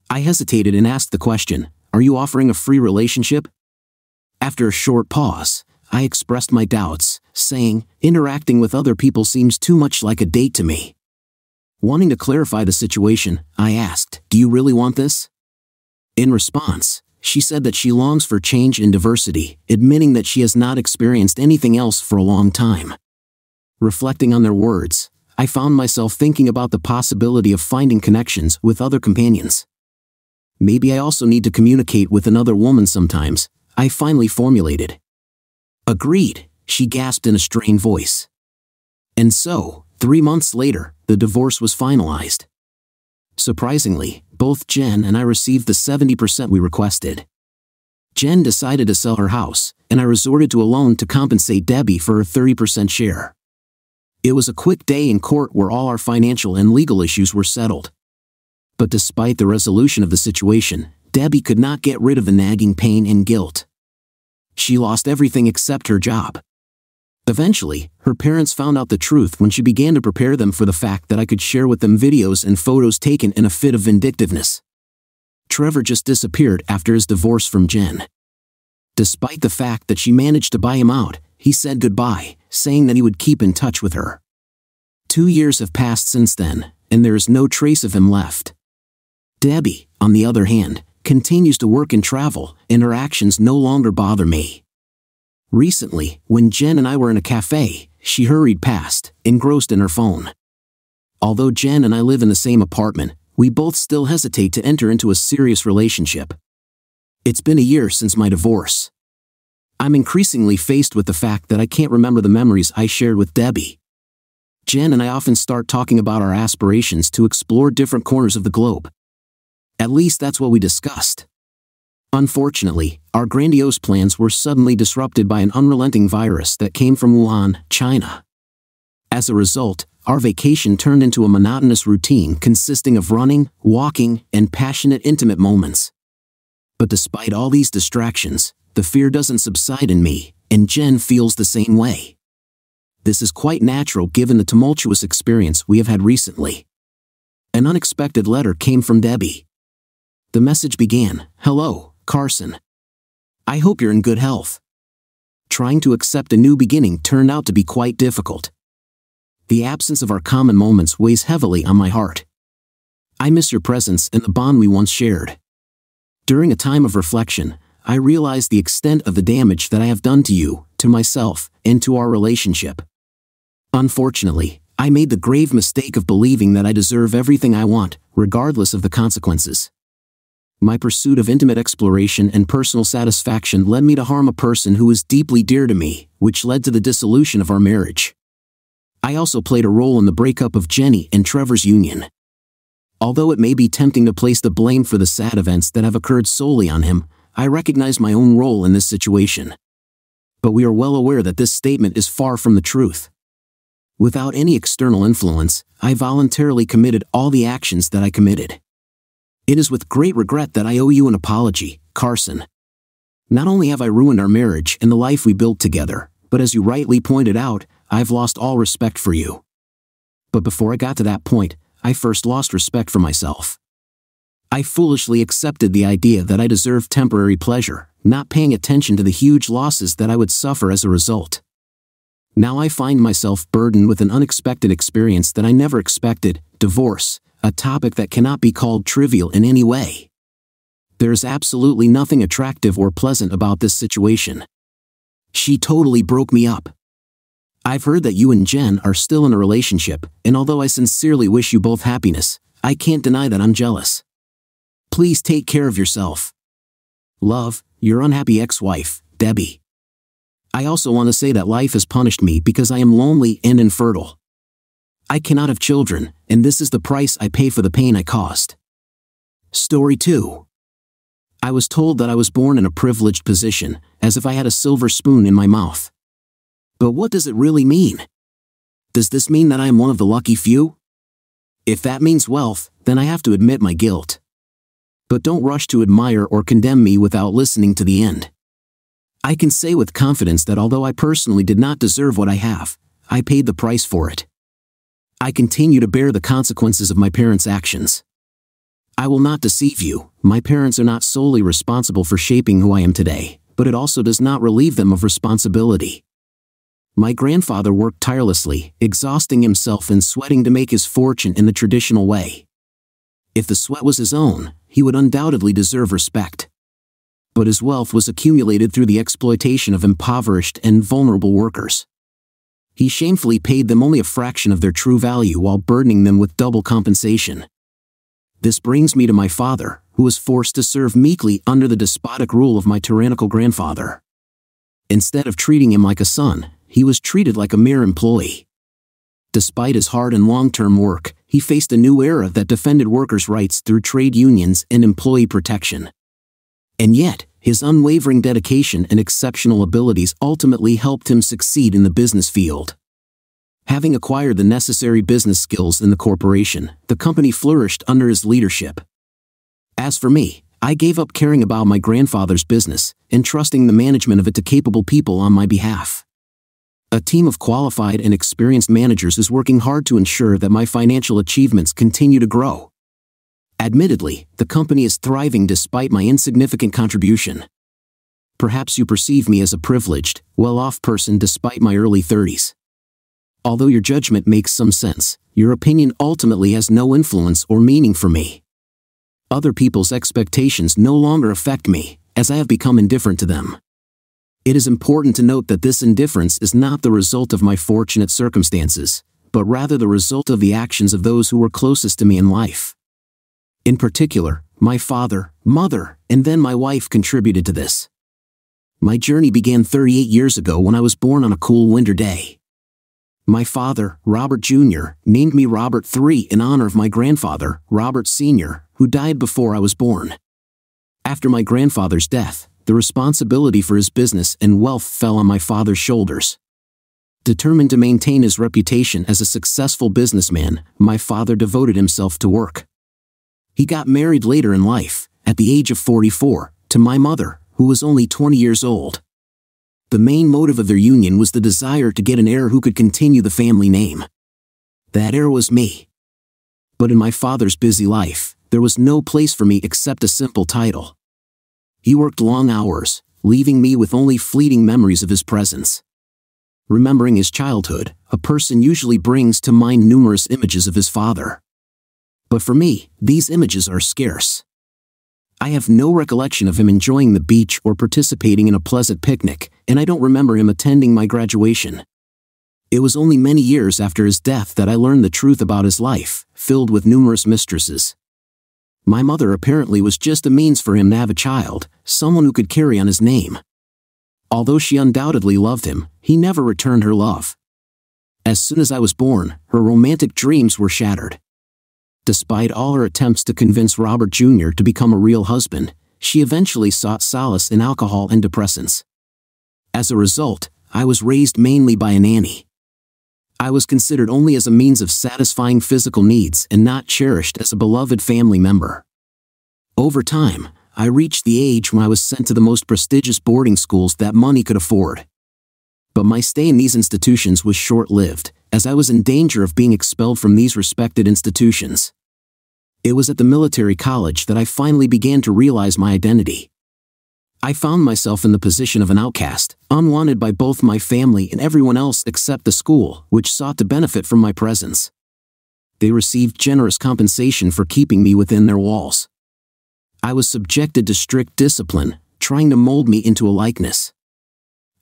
I hesitated and asked the question, "Are you offering a free relationship?" After a short pause, I expressed my doubts, saying, "Interacting with other people seems too much like a date to me." Wanting to clarify the situation, I asked, "Do you really want this?" In response, she said that she longs for change and diversity, admitting that she has not experienced anything else for a long time. Reflecting on their words, I found myself thinking about the possibility of finding connections with other companions. "Maybe I also need to communicate with another woman sometimes," I finally formulated. "Agreed," she gasped in a strained voice. And so, three months later, the divorce was finalized. Surprisingly, both Jen and I received the seventy percent we requested. Jen decided to sell her house, and I resorted to a loan to compensate Debbie for her thirty percent share. It was a quick day in court where all our financial and legal issues were settled. But despite the resolution of the situation, Debbie could not get rid of the nagging pain and guilt. She lost everything except her job. Eventually, her parents found out the truth when she began to prepare them for the fact that I could share with them videos and photos taken in a fit of vindictiveness. Trevor just disappeared after his divorce from Jen. Despite the fact that she managed to buy him out, he said goodbye, saying that he would keep in touch with her. Two years have passed since then, and there is no trace of him left. Debbie, on the other hand, continues to work and travel, and her actions no longer bother me. Recently, when Jen and I were in a cafe, she hurried past, engrossed in her phone. Although Jen and I live in the same apartment, we both still hesitate to enter into a serious relationship. It's been a year since my divorce. I'm increasingly faced with the fact that I can't remember the memories I shared with Debbie. Jen and I often start talking about our aspirations to explore different corners of the globe. At least that's what we discussed. Unfortunately, our grandiose plans were suddenly disrupted by an unrelenting virus that came from Wuhan, China. As a result, our vacation turned into a monotonous routine consisting of running, walking, and passionate intimate moments. But despite all these distractions, the fear doesn't subside in me, and Jen feels the same way. This is quite natural given the tumultuous experience we have had recently. An unexpected letter came from Debbie. The message began, "Hello, Carson. I hope you're in good health." Trying to accept a new beginning turned out to be quite difficult. The absence of our common moments weighs heavily on my heart. I miss your presence and the bond we once shared. During a time of reflection, I realize the extent of the damage that I have done to you, to myself, and to our relationship. Unfortunately, I made the grave mistake of believing that I deserve everything I want, regardless of the consequences. My pursuit of intimate exploration and personal satisfaction led me to harm a person who is deeply dear to me, which led to the dissolution of our marriage. I also played a role in the breakup of Jenny and Trevor's union. Although it may be tempting to place the blame for the sad events that have occurred solely on him, I recognize my own role in this situation. But we are well aware that this statement is far from the truth. Without any external influence, I voluntarily committed all the actions that I committed. It is with great regret that I owe you an apology, Carson. Not only have I ruined our marriage and the life we built together, but as you rightly pointed out, I've lost all respect for you. But before I got to that point, I first lost respect for myself. I foolishly accepted the idea that I deserved temporary pleasure, not paying attention to the huge losses that I would suffer as a result. Now I find myself burdened with an unexpected experience that I never expected, divorce, a topic that cannot be called trivial in any way. There is absolutely nothing attractive or pleasant about this situation. She totally broke me up. I've heard that you and Jen are still in a relationship, and although I sincerely wish you both happiness, I can't deny that I'm jealous. Please take care of yourself. Love, your unhappy ex-wife, Debbie. I also want to say that life has punished me because I am lonely and infertile. I cannot have children, and this is the price I pay for the pain I caused. Story two. I was told that I was born in a privileged position, as if I had a silver spoon in my mouth. But what does it really mean? Does this mean that I am one of the lucky few? If that means wealth, then I have to admit my guilt. But don't rush to admire or condemn me without listening to the end. I can say with confidence that although I personally did not deserve what I have, I paid the price for it. I continue to bear the consequences of my parents' actions. I will not deceive you, my parents are not solely responsible for shaping who I am today, but it also does not relieve them of responsibility. My grandfather worked tirelessly, exhausting himself and sweating to make his fortune in the traditional way. If the sweat was his own, he would undoubtedly deserve respect. But his wealth was accumulated through the exploitation of impoverished and vulnerable workers. He shamefully paid them only a fraction of their true value while burdening them with double compensation. This brings me to my father, who was forced to serve meekly under the despotic rule of my tyrannical grandfather. Instead of treating him like a son, he was treated like a mere employee. Despite his hard and long-term work, he faced a new era that defended workers' rights through trade unions and employee protection. And yet, his unwavering dedication and exceptional abilities ultimately helped him succeed in the business field. Having acquired the necessary business skills in the corporation, the company flourished under his leadership. As for me, I gave up caring about my grandfather's business, entrusting the management of it to capable people on my behalf. A team of qualified and experienced managers is working hard to ensure that my financial achievements continue to grow. Admittedly, the company is thriving despite my insignificant contribution. Perhaps you perceive me as a privileged, well-off person despite my early thirties. Although your judgment makes some sense, your opinion ultimately has no influence or meaning for me. Other people's expectations no longer affect me, as I have become indifferent to them. It is important to note that this indifference is not the result of my fortunate circumstances, but rather the result of the actions of those who were closest to me in life. In particular, my father, mother, and then my wife contributed to this. My journey began thirty-eight years ago when I was born on a cool winter day. My father, Robert Junior, named me Robert the third in honor of my grandfather, Robert Senior, who died before I was born. After my grandfather's death, the responsibility for his business and wealth fell on my father's shoulders. Determined to maintain his reputation as a successful businessman, my father devoted himself to work. He got married later in life, at the age of forty-four, to my mother, who was only twenty years old. The main motive of their union was the desire to get an heir who could continue the family name. That heir was me. But in my father's busy life, there was no place for me except a simple title. He worked long hours, leaving me with only fleeting memories of his presence. Remembering his childhood, a person usually brings to mind numerous images of his father. But for me, these images are scarce. I have no recollection of him enjoying the beach or participating in a pleasant picnic, and I don't remember him attending my graduation. It was only many years after his death that I learned the truth about his life, filled with numerous mistresses. My mother apparently was just a means for him to have a child, someone who could carry on his name. Although she undoubtedly loved him, he never returned her love. As soon as I was born, her romantic dreams were shattered. Despite all her attempts to convince Robert Junior to become a real husband, she eventually sought solace in alcohol and depressants. As a result, I was raised mainly by a nanny. I was considered only as a means of satisfying physical needs and not cherished as a beloved family member. Over time, I reached the age when I was sent to the most prestigious boarding schools that money could afford. But my stay in these institutions was short-lived, as I was in danger of being expelled from these respected institutions. It was at the military college that I finally began to realize my identity. I found myself in the position of an outcast, unwanted by both my family and everyone else except the school, which sought to benefit from my presence. They received generous compensation for keeping me within their walls. I was subjected to strict discipline, trying to mold me into a likeness.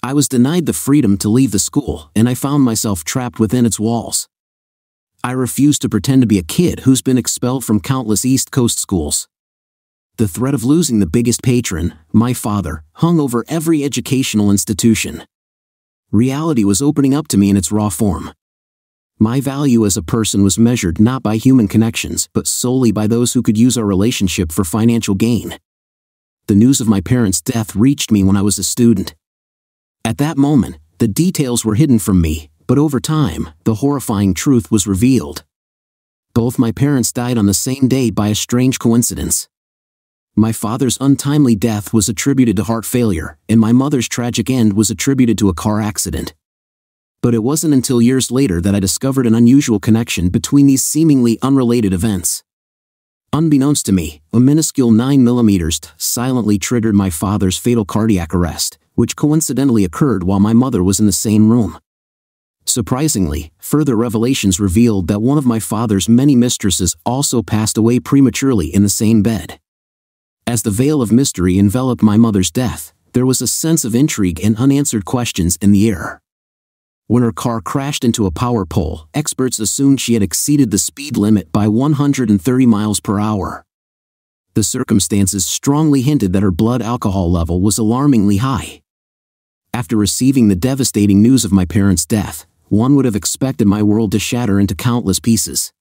I was denied the freedom to leave the school, and I found myself trapped within its walls. I refused to pretend to be a kid who's been expelled from countless East Coast schools. The threat of losing the biggest patron, my father, hung over every educational institution. Reality was opening up to me in its raw form. My value as a person was measured not by human connections, but solely by those who could use our relationship for financial gain. The news of my parents' death reached me when I was a student. At that moment, the details were hidden from me, but over time, the horrifying truth was revealed. Both my parents died on the same day by a strange coincidence. My father's untimely death was attributed to heart failure, and my mother's tragic end was attributed to a car accident. But it wasn't until years later that I discovered an unusual connection between these seemingly unrelated events. Unbeknownst to me, a minuscule nine millimeter silently triggered my father's fatal cardiac arrest, which coincidentally occurred while my mother was in the same room. Surprisingly, further revelations revealed that one of my father's many mistresses also passed away prematurely in the same bed. As the veil of mystery enveloped my mother's death, there was a sense of intrigue and unanswered questions in the air. When her car crashed into a power pole, experts assumed she had exceeded the speed limit by one hundred thirty miles per hour. The circumstances strongly hinted that her blood alcohol level was alarmingly high. After receiving the devastating news of my parents' death, one would have expected my world to shatter into countless pieces.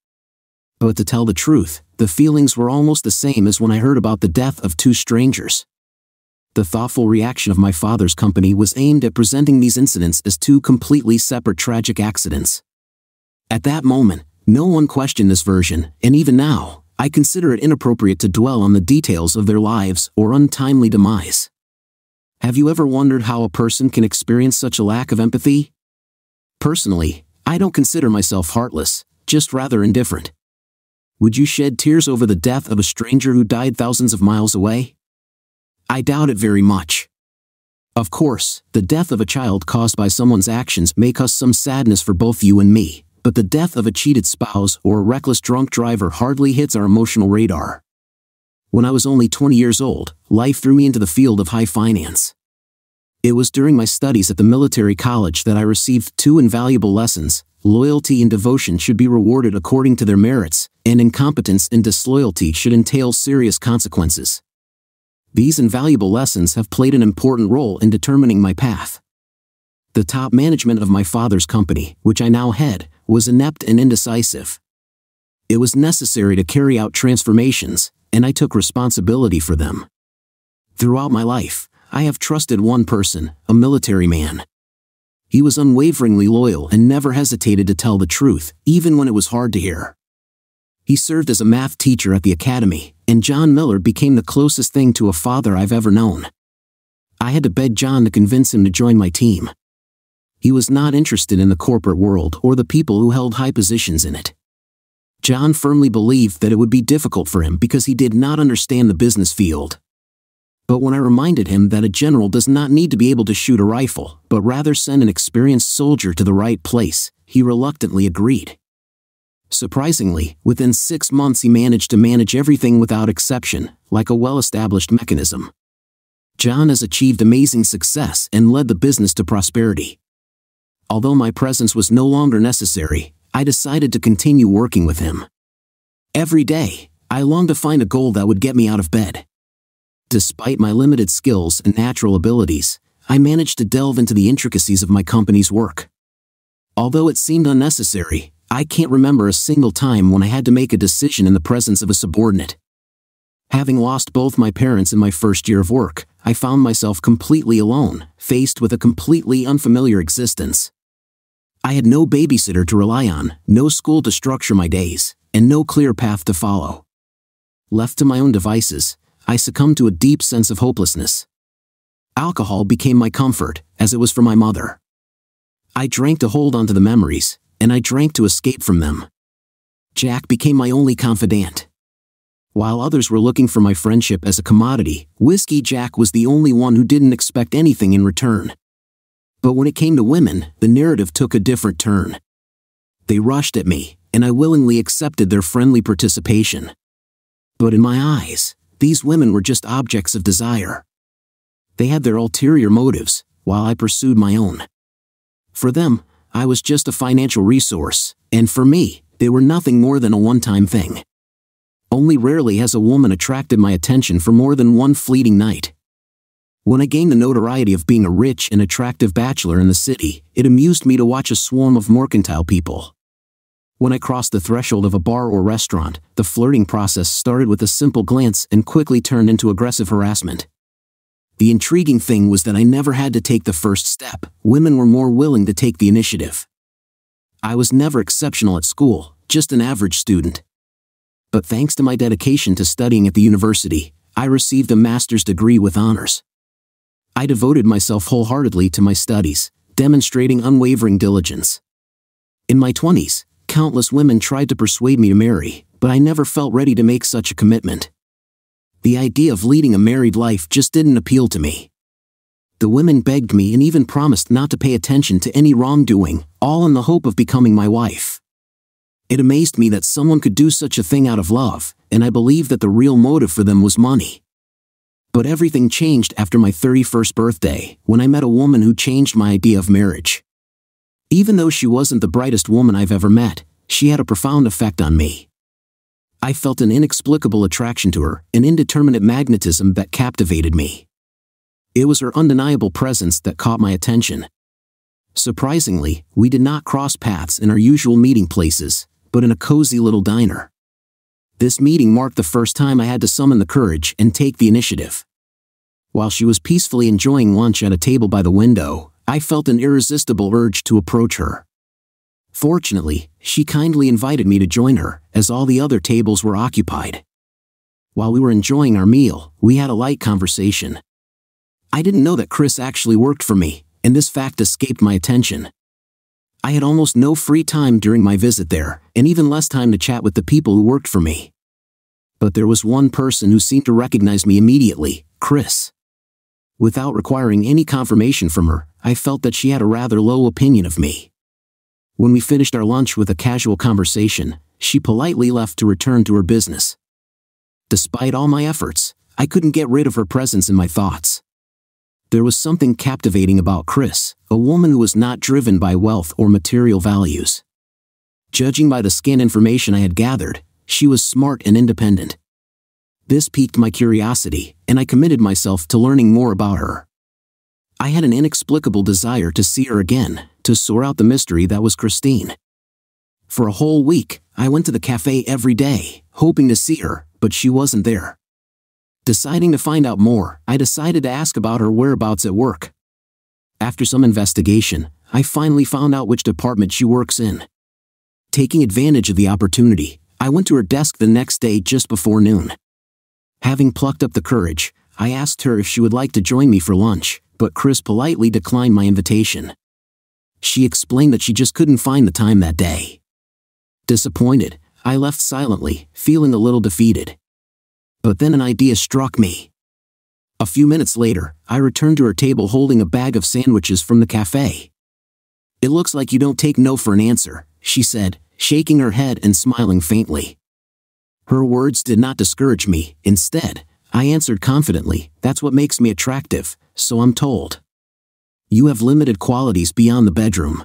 But to tell the truth, the feelings were almost the same as when I heard about the death of two strangers. The thoughtful reaction of my father's company was aimed at presenting these incidents as two completely separate tragic accidents. At that moment, no one questioned this version, and even now, I consider it inappropriate to dwell on the details of their lives or untimely demise. Have you ever wondered how a person can experience such a lack of empathy? Personally, I don't consider myself heartless, just rather indifferent. Would you shed tears over the death of a stranger who died thousands of miles away? I doubt it very much. Of course, the death of a child caused by someone's actions may cause some sadness for both you and me, but the death of a cheated spouse or a reckless drunk driver hardly hits our emotional radar. When I was only twenty years old, life threw me into the field of high finance. It was during my studies at the military college that I received two invaluable lessons: loyalty and devotion should be rewarded according to their merits, and incompetence and disloyalty should entail serious consequences. These invaluable lessons have played an important role in determining my path. The top management of my father's company, which I now head, was inept and indecisive. It was necessary to carry out transformations, and I took responsibility for them. Throughout my life, I have trusted one person, a military man. He was unwaveringly loyal and never hesitated to tell the truth, even when it was hard to hear. He served as a math teacher at the academy, and John Miller became the closest thing to a father I've ever known. I had to beg John to convince him to join my team. He was not interested in the corporate world or the people who held high positions in it. John firmly believed that it would be difficult for him because he did not understand the business field. But when I reminded him that a general does not need to be able to shoot a rifle, but rather send an experienced soldier to the right place, he reluctantly agreed. Surprisingly, within six months he managed to manage everything without exception, like a well-established mechanism. John has achieved amazing success and led the business to prosperity. Although my presence was no longer necessary, I decided to continue working with him. Every day, I longed to find a goal that would get me out of bed. Despite my limited skills and natural abilities, I managed to delve into the intricacies of my company's work. Although it seemed unnecessary, I can't remember a single time when I had to make a decision in the presence of a subordinate. Having lost both my parents in my first year of work, I found myself completely alone, faced with a completely unfamiliar existence. I had no babysitter to rely on, no school to structure my days, and no clear path to follow. Left to my own devices, I succumbed to a deep sense of hopelessness. Alcohol became my comfort, as it was for my mother. I drank to hold on to the memories, and I drank to escape from them. Jack became my only confidant. While others were looking for my friendship as a commodity, Whiskey Jack was the only one who didn't expect anything in return. But when it came to women, the narrative took a different turn. They rushed at me, and I willingly accepted their friendly participation. But in my eyes, these women were just objects of desire. They had their ulterior motives, while I pursued my own. For them, I was just a financial resource, and for me, they were nothing more than a one-time thing. Only rarely has a woman attracted my attention for more than one fleeting night. When I gained the notoriety of being a rich and attractive bachelor in the city, it amused me to watch a swarm of mercantile people. When I crossed the threshold of a bar or restaurant, the flirting process started with a simple glance and quickly turned into aggressive harassment. The intriguing thing was that I never had to take the first step. Women were more willing to take the initiative. I was never exceptional at school, just an average student. But thanks to my dedication to studying at the university, I received a master's degree with honors. I devoted myself wholeheartedly to my studies, demonstrating unwavering diligence. In my twenties, countless women tried to persuade me to marry, but I never felt ready to make such a commitment. The idea of leading a married life just didn't appeal to me. The women begged me and even promised not to pay attention to any wrongdoing, all in the hope of becoming my wife. It amazed me that someone could do such a thing out of love, and I believed that the real motive for them was money. But everything changed after my thirty-first birthday, when I met a woman who changed my idea of marriage. Even though she wasn't the brightest woman I've ever met, she had a profound effect on me. I felt an inexplicable attraction to her, an indeterminate magnetism that captivated me. It was her undeniable presence that caught my attention. Surprisingly, we did not cross paths in our usual meeting places, but in a cozy little diner. This meeting marked the first time I had to summon the courage and take the initiative. While she was peacefully enjoying lunch at a table by the window, I felt an irresistible urge to approach her. Fortunately, she kindly invited me to join her, as all the other tables were occupied. While we were enjoying our meal, we had a light conversation. I didn't know that Chris actually worked for me, and this fact escaped my attention. I had almost no free time during my visit there, and even less time to chat with the people who worked for me. But there was one person who seemed to recognize me immediately, Chris. Without requiring any confirmation from her, I felt that she had a rather low opinion of me. When we finished our lunch with a casual conversation, she politely left to return to her business. Despite all my efforts, I couldn't get rid of her presence in my thoughts. There was something captivating about Chris, a woman who was not driven by wealth or material values. Judging by the scant information I had gathered, she was smart and independent. This piqued my curiosity, and I committed myself to learning more about her. I had an inexplicable desire to see her again, to sort out the mystery that was Christine. For a whole week, I went to the cafe every day, hoping to see her, but she wasn't there. Deciding to find out more, I decided to ask about her whereabouts at work. After some investigation, I finally found out which department she works in. Taking advantage of the opportunity, I went to her desk the next day just before noon. Having plucked up the courage, I asked her if she would like to join me for lunch, but Chris politely declined my invitation. She explained that she just couldn't find the time that day. Disappointed, I left silently, feeling a little defeated. But then an idea struck me. A few minutes later, I returned to her table holding a bag of sandwiches from the cafe. "It looks like you don't take no for an answer," she said, shaking her head and smiling faintly. Her words did not discourage me. Instead, I answered confidently, "That's what makes me attractive, so I'm told. You have limited qualities beyond the bedroom."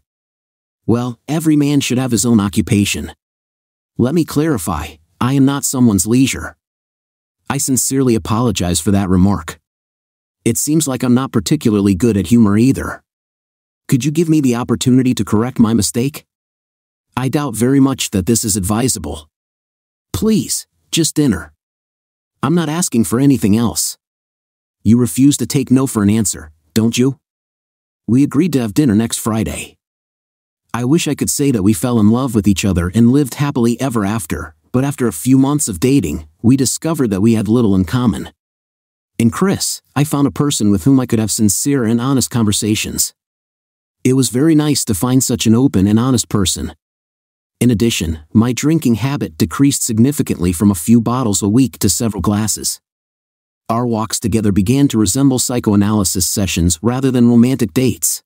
"Well, every man should have his own occupation. Let me clarify, I am not someone's leisure." I sincerely apologize for that remark. It seems like I'm not particularly good at humor either. Could you give me the opportunity to correct my mistake? I doubt very much that this is advisable. Please, just dinner. I'm not asking for anything else. You refuse to take no for an answer, don't you? We agreed to have dinner next Friday. I wish I could say that we fell in love with each other and lived happily ever after. But after a few months of dating, we discovered that we had little in common. In Chris, I found a person with whom I could have sincere and honest conversations. It was very nice to find such an open and honest person. In addition, my drinking habit decreased significantly from a few bottles a week to several glasses. Our walks together began to resemble psychoanalysis sessions rather than romantic dates.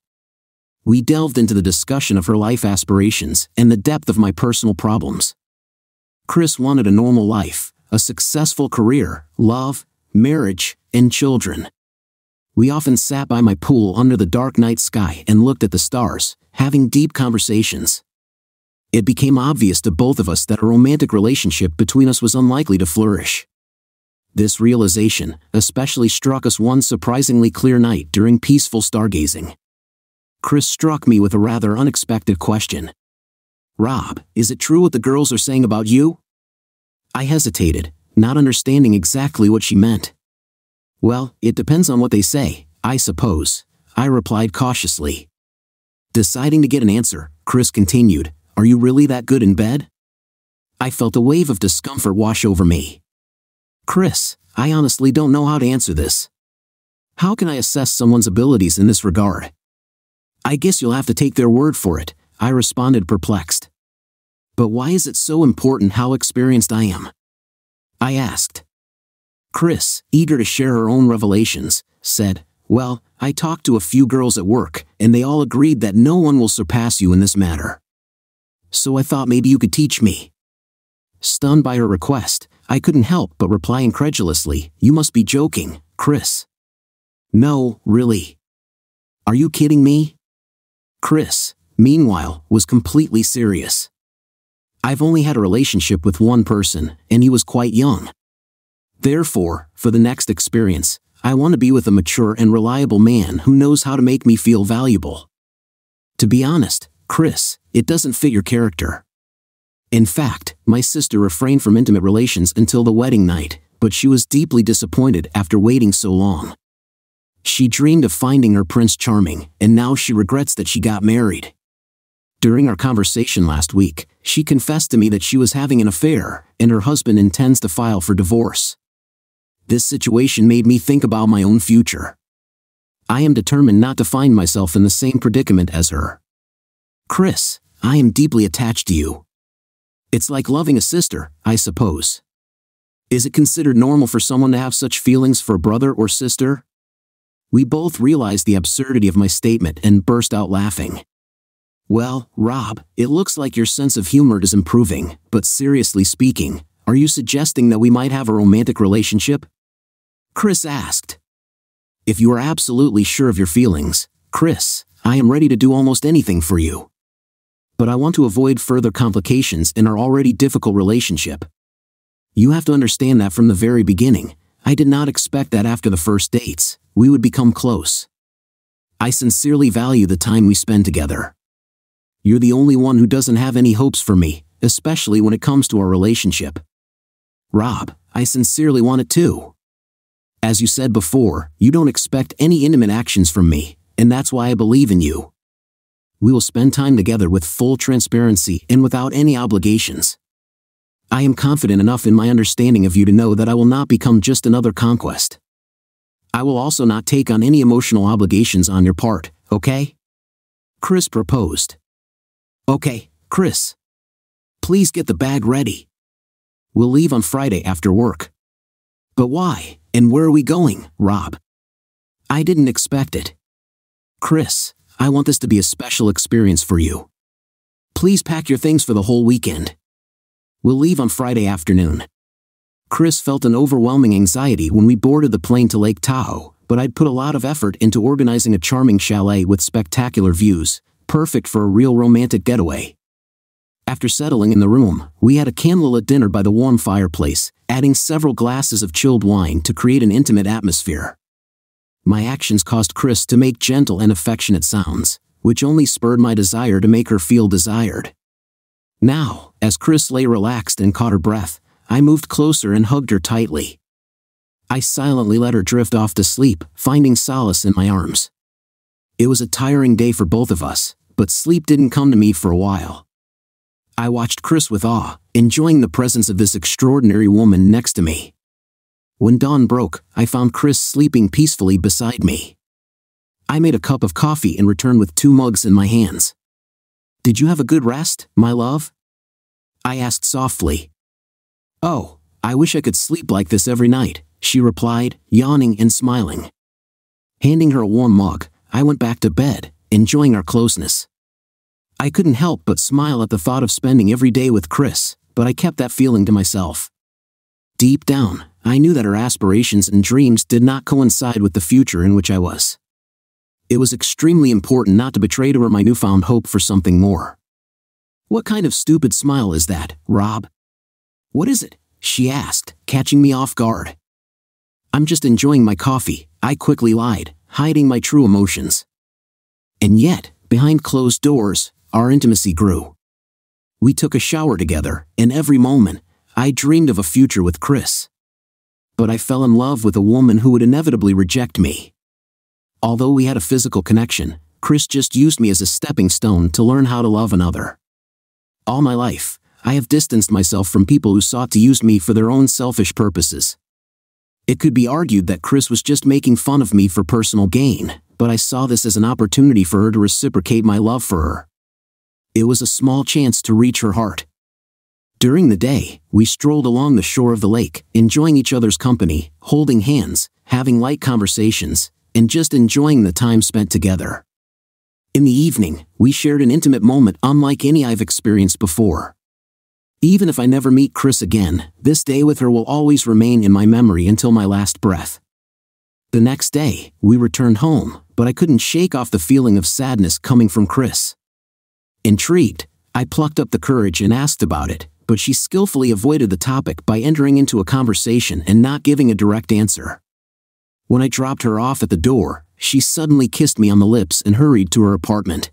We delved into the discussion of her life aspirations and the depth of my personal problems. Chris wanted a normal life, a successful career, love, marriage, and children. We often sat by my pool under the dark night sky and looked at the stars, having deep conversations. It became obvious to both of us that a romantic relationship between us was unlikely to flourish. This realization especially struck us one surprisingly clear night during peaceful stargazing. Chris struck me with a rather unexpected question. "Rob, is it true what the girls are saying about you?" I hesitated, not understanding exactly what she meant. "Well, it depends on what they say, I suppose," I replied cautiously. Deciding to get an answer, Chris continued, "Are you really that good in bed?" I felt a wave of discomfort wash over me. "Chris, I honestly don't know how to answer this. How can I assess someone's abilities in this regard?" "I guess you'll have to take their word for it," I responded, perplexed. "But why is it so important how experienced I am?" I asked. Chris, eager to share her own revelations, said, "Well, I talked to a few girls at work, and they all agreed that no one will surpass you in this matter. So I thought maybe you could teach me." Stunned by her request, I couldn't help but reply incredulously, "You must be joking, Chris." "No, really. Are you kidding me?" Chris, meanwhile, was completely serious. "I've only had a relationship with one person, and he was quite young. Therefore, for the next experience, I want to be with a mature and reliable man who knows how to make me feel valuable. To be honest, Chris, it doesn't fit your character. In fact, my sister refrained from intimate relations until the wedding night, but she was deeply disappointed after waiting so long. She dreamed of finding her Prince Charming, and now she regrets that she got married. During our conversation last week, she confessed to me that she was having an affair, and her husband intends to file for divorce. This situation made me think about my own future. I am determined not to find myself in the same predicament as her. Chris, I am deeply attached to you. It's like loving a sister, I suppose. Is it considered normal for someone to have such feelings for a brother or sister? We both realized the absurdity of my statement and burst out laughing. Well, Rob, it looks like your sense of humor is improving, but seriously speaking, are you suggesting that we might have a romantic relationship? Chris asked. If you are absolutely sure of your feelings, Chris, I am ready to do almost anything for you. But I want to avoid further complications in our already difficult relationship. You have to understand that from the very beginning, I did not expect that after the first dates, we would become close. I sincerely value the time we spend together. You're the only one who doesn't have any hopes for me, especially when it comes to our relationship. Rob, I sincerely want it too. As you said before, you don't expect any intimate actions from me, and that's why I believe in you. We will spend time together with full transparency and without any obligations. I am confident enough in my understanding of you to know that I will not become just another conquest. I will also not take on any emotional obligations on your part, okay? Chris proposed. Okay, Chris. Please get the bag ready. We'll leave on Friday after work. But why, and where are we going, Rob? I didn't expect it. Chris, I want this to be a special experience for you. Please pack your things for the whole weekend. We'll leave on Friday afternoon. Chris felt an overwhelming anxiety when we boarded the plane to Lake Tahoe, but I'd put a lot of effort into organizing a charming chalet with spectacular views, perfect for a real romantic getaway. After settling in the room, we had a candlelit dinner by the warm fireplace, adding several glasses of chilled wine to create an intimate atmosphere. My actions caused Chris to make gentle and affectionate sounds, which only spurred my desire to make her feel desired. Now, as Chris lay relaxed and caught her breath, I moved closer and hugged her tightly. I silently let her drift off to sleep, finding solace in my arms. It was a tiring day for both of us, but sleep didn't come to me for a while. I watched Chris with awe, enjoying the presence of this extraordinary woman next to me. When dawn broke, I found Chris sleeping peacefully beside me. I made a cup of coffee and returned with two mugs in my hands. Did you have a good rest, my love? I asked softly. Oh, I wish I could sleep like this every night, she replied, yawning and smiling. Handing her a warm mug, I went back to bed, enjoying our closeness. I couldn't help but smile at the thought of spending every day with Chris, but I kept that feeling to myself. Deep down, I knew that her aspirations and dreams did not coincide with the future in which I was. It was extremely important not to betray to her my newfound hope for something more. What kind of stupid smile is that, Rob? What is it? She asked, catching me off guard. I'm just enjoying my coffee, I quickly lied, hiding my true emotions. And yet, behind closed doors, our intimacy grew. We took a shower together, and every moment, I dreamed of a future with Chris. But I fell in love with a woman who would inevitably reject me. Although we had a physical connection, Chris just used me as a stepping stone to learn how to love another. All my life, I have distanced myself from people who sought to use me for their own selfish purposes. It could be argued that Chris was just making fun of me for personal gain, but I saw this as an opportunity for her to reciprocate my love for her. It was a small chance to reach her heart. During the day, we strolled along the shore of the lake, enjoying each other's company, holding hands, having light conversations, and just enjoying the time spent together. In the evening, we shared an intimate moment unlike any I've experienced before. Even if I never meet Chris again, this day with her will always remain in my memory until my last breath. The next day, we returned home, but I couldn't shake off the feeling of sadness coming from Chris. Intrigued, I plucked up the courage and asked about it, but she skillfully avoided the topic by entering into a conversation and not giving a direct answer. When I dropped her off at the door, she suddenly kissed me on the lips and hurried to her apartment.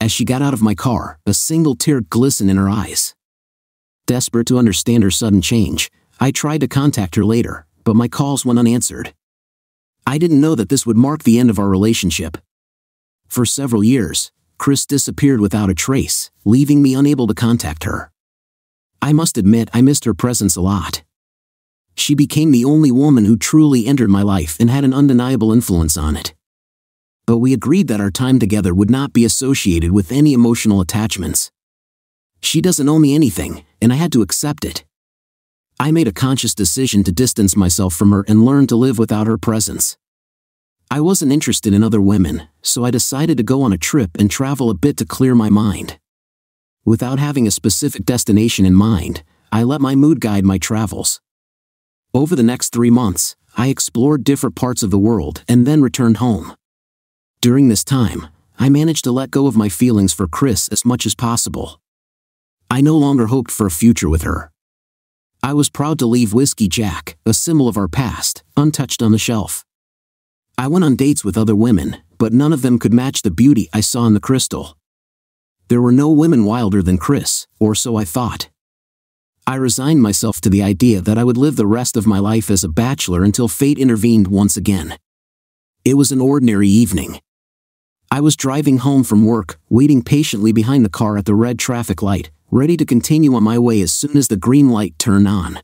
As she got out of my car, a single tear glistened in her eyes. Desperate to understand her sudden change, I tried to contact her later, but my calls went unanswered. I didn't know that this would mark the end of our relationship. For several years, Chris disappeared without a trace, leaving me unable to contact her. I must admit I missed her presence a lot. She became the only woman who truly entered my life and had an undeniable influence on it. But we agreed that our time together would not be associated with any emotional attachments. She doesn't owe me anything, and I had to accept it. I made a conscious decision to distance myself from her and learn to live without her presence. I wasn't interested in other women, so I decided to go on a trip and travel a bit to clear my mind. Without having a specific destination in mind, I let my mood guide my travels. Over the next three months, I explored different parts of the world and then returned home. During this time, I managed to let go of my feelings for Chris as much as possible. I no longer hoped for a future with her. I was proud to leave Whiskey Jack, a symbol of our past, untouched on the shelf. I went on dates with other women, but none of them could match the beauty I saw in the crystal. There were no women wilder than Chris, or so I thought. I resigned myself to the idea that I would live the rest of my life as a bachelor until fate intervened once again. It was an ordinary evening. I was driving home from work, waiting patiently behind the car at the red traffic light, ready to continue on my way as soon as the green light turned on.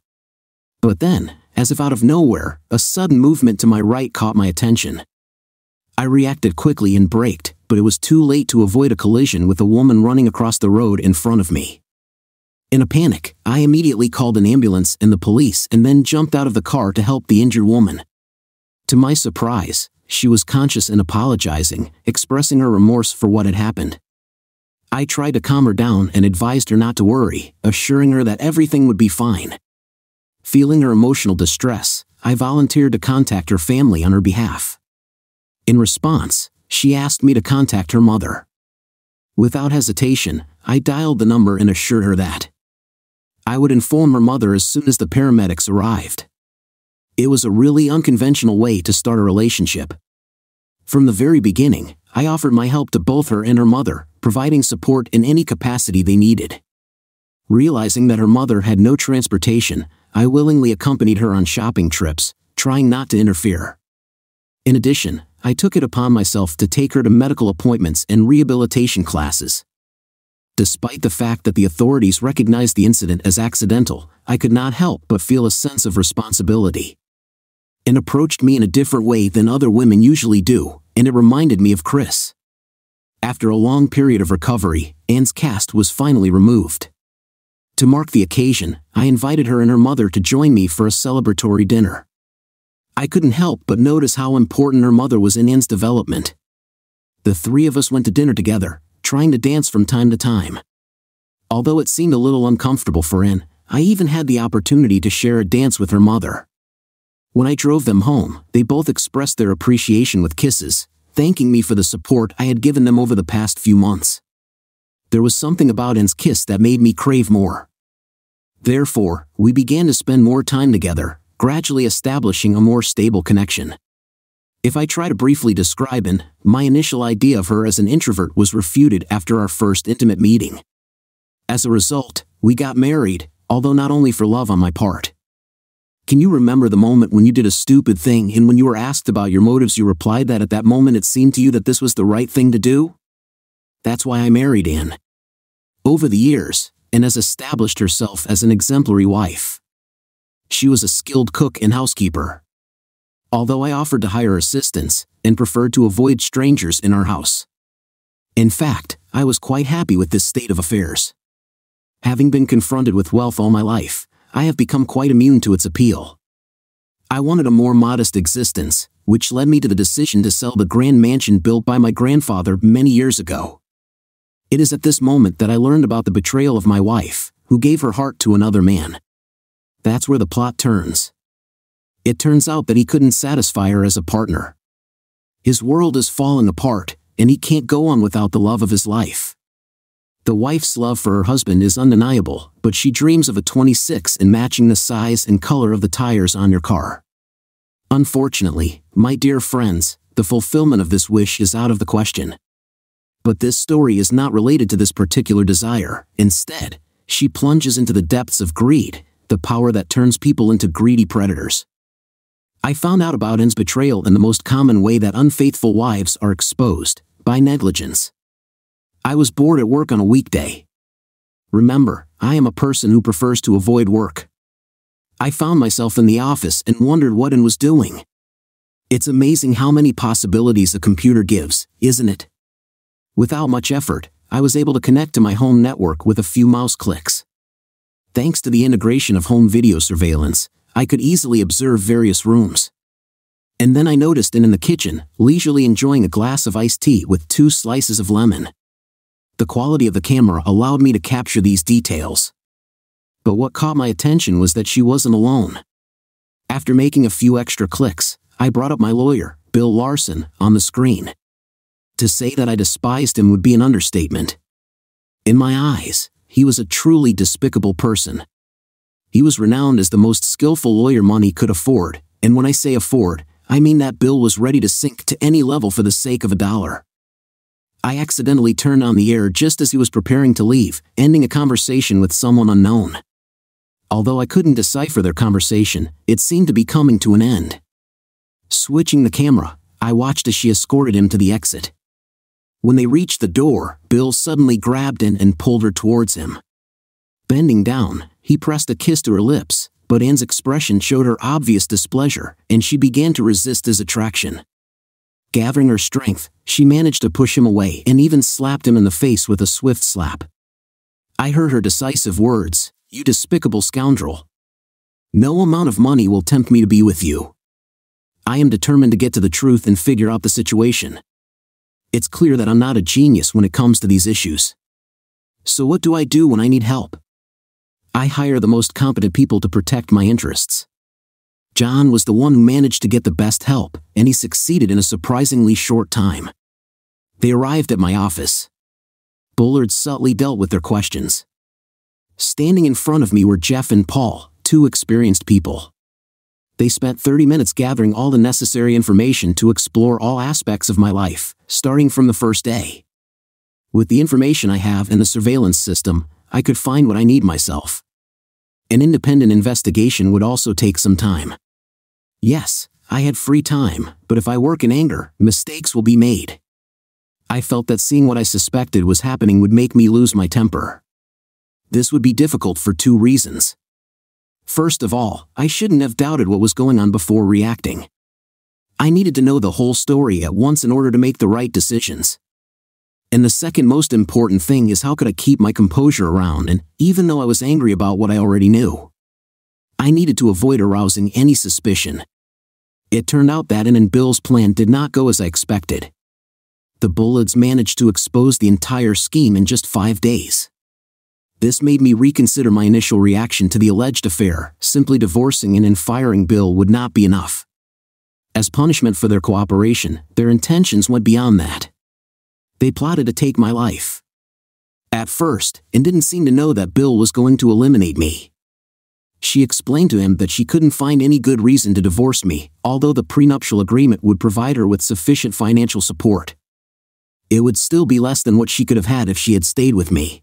But then, as if out of nowhere, a sudden movement to my right caught my attention. I reacted quickly and braked, but it was too late to avoid a collision with a woman running across the road in front of me. In a panic, I immediately called an ambulance and the police and then jumped out of the car to help the injured woman. To my surprise, she was conscious and apologizing, expressing her remorse for what had happened. I tried to calm her down and advised her not to worry, assuring her that everything would be fine. Feeling her emotional distress, I volunteered to contact her family on her behalf. In response, she asked me to contact her mother. Without hesitation, I dialed the number and assured her that I would inform her mother as soon as the paramedics arrived. It was a really unconventional way to start a relationship. From the very beginning, I offered my help to both her and her mother, providing support in any capacity they needed. Realizing that her mother had no transportation, I willingly accompanied her on shopping trips, trying not to interfere. In addition, I took it upon myself to take her to medical appointments and rehabilitation classes. Despite the fact that the authorities recognized the incident as accidental, I could not help but feel a sense of responsibility. It approached me in a different way than other women usually do, and it reminded me of Chris. After a long period of recovery, Anne's cast was finally removed. To mark the occasion, I invited her and her mother to join me for a celebratory dinner. I couldn't help but notice how important her mother was in Anne's development. The three of us went to dinner together, trying to dance from time to time. Although it seemed a little uncomfortable for Anne, I even had the opportunity to share a dance with her mother. When I drove them home, they both expressed their appreciation with kisses, thanking me for the support I had given them over the past few months. There was something about Anne's kiss that made me crave more. Therefore, we began to spend more time together, gradually establishing a more stable connection. If I try to briefly describe Anne, my initial idea of her as an introvert was refuted after our first intimate meeting. As a result, we got married, although not only for love on my part. Can you remember the moment when you did a stupid thing and when you were asked about your motives you replied that at that moment it seemed to you that this was the right thing to do? That's why I married Anne. Over the years, Anne has established herself as an exemplary wife. She was a skilled cook and housekeeper. Although I offered to hire assistants, and preferred to avoid strangers in our house. In fact, I was quite happy with this state of affairs. Having been confronted with wealth all my life, I have become quite immune to its appeal. I wanted a more modest existence, which led me to the decision to sell the grand mansion built by my grandfather many years ago. It is at this moment that I learned about the betrayal of my wife, who gave her heart to another man. That's where the plot turns. It turns out that he couldn't satisfy her as a partner. His world is falling apart, and he can't go on without the love of his life. The wife's love for her husband is undeniable, but she dreams of a twenty-six and matching the size and color of the tires on your car. Unfortunately, my dear friends, the fulfillment of this wish is out of the question. But this story is not related to this particular desire. Instead, she plunges into the depths of greed, the power that turns people into greedy predators. I found out about Anne's betrayal in the most common way that unfaithful wives are exposed, by negligence. I was bored at work on a weekday. Remember, I am a person who prefers to avoid work. I found myself in the office and wondered what Anne was doing. It's amazing how many possibilities a computer gives, isn't it? Without much effort, I was able to connect to my home network with a few mouse clicks. Thanks to the integration of home video surveillance, I could easily observe various rooms. And then I noticed Anne in the kitchen, leisurely enjoying a glass of iced tea with two slices of lemon. The quality of the camera allowed me to capture these details. But what caught my attention was that she wasn't alone. After making a few extra clicks, I brought up my lawyer, Bill Larson, on the screen. To say that I despised him would be an understatement. In my eyes, he was a truly despicable person. He was renowned as the most skillful lawyer money could afford, and when I say afford, I mean that Bill was ready to sink to any level for the sake of a dollar. I accidentally turned on the air just as he was preparing to leave, ending a conversation with someone unknown. Although I couldn't decipher their conversation, it seemed to be coming to an end. Switching the camera, I watched as she escorted him to the exit. When they reached the door, Bill suddenly grabbed Anne and pulled her towards him. Bending down, he pressed a kiss to her lips, but Anne's expression showed her obvious displeasure, and she began to resist his attraction. Gathering her strength, she managed to push him away and even slapped him in the face with a swift slap. I heard her decisive words, "You despicable scoundrel. No amount of money will tempt me to be with you." I am determined to get to the truth and figure out the situation. It's clear that I'm not a genius when it comes to these issues. So what do I do when I need help? I hire the most competent people to protect my interests. John was the one who managed to get the best help, and he succeeded in a surprisingly short time. They arrived at my office. Bullard subtly dealt with their questions. Standing in front of me were Jeff and Paul, two experienced people. They spent thirty minutes gathering all the necessary information to explore all aspects of my life, starting from the first day. With the information I have in the surveillance system, I could find what I need myself. An independent investigation would also take some time. Yes, I had free time, but if I work in anger, mistakes will be made. I felt that seeing what I suspected was happening would make me lose my temper. This would be difficult for two reasons. First of all, I shouldn't have doubted what was going on before reacting. I needed to know the whole story at once in order to make the right decisions. And the second most important thing is how could I keep my composure around Anne, even though I was angry about what I already knew. I needed to avoid arousing any suspicion. It turned out that Anne and Bill's plan did not go as I expected. The Bullards managed to expose the entire scheme in just five days. This made me reconsider my initial reaction to the alleged affair. Simply divorcing Anne and firing Bill would not be enough. As punishment for their cooperation, their intentions went beyond that. They plotted to take my life. At first, Anne didn't seem to know that Bill was going to eliminate me. She explained to him that she couldn't find any good reason to divorce me, although the prenuptial agreement would provide her with sufficient financial support. It would still be less than what she could have had if she had stayed with me.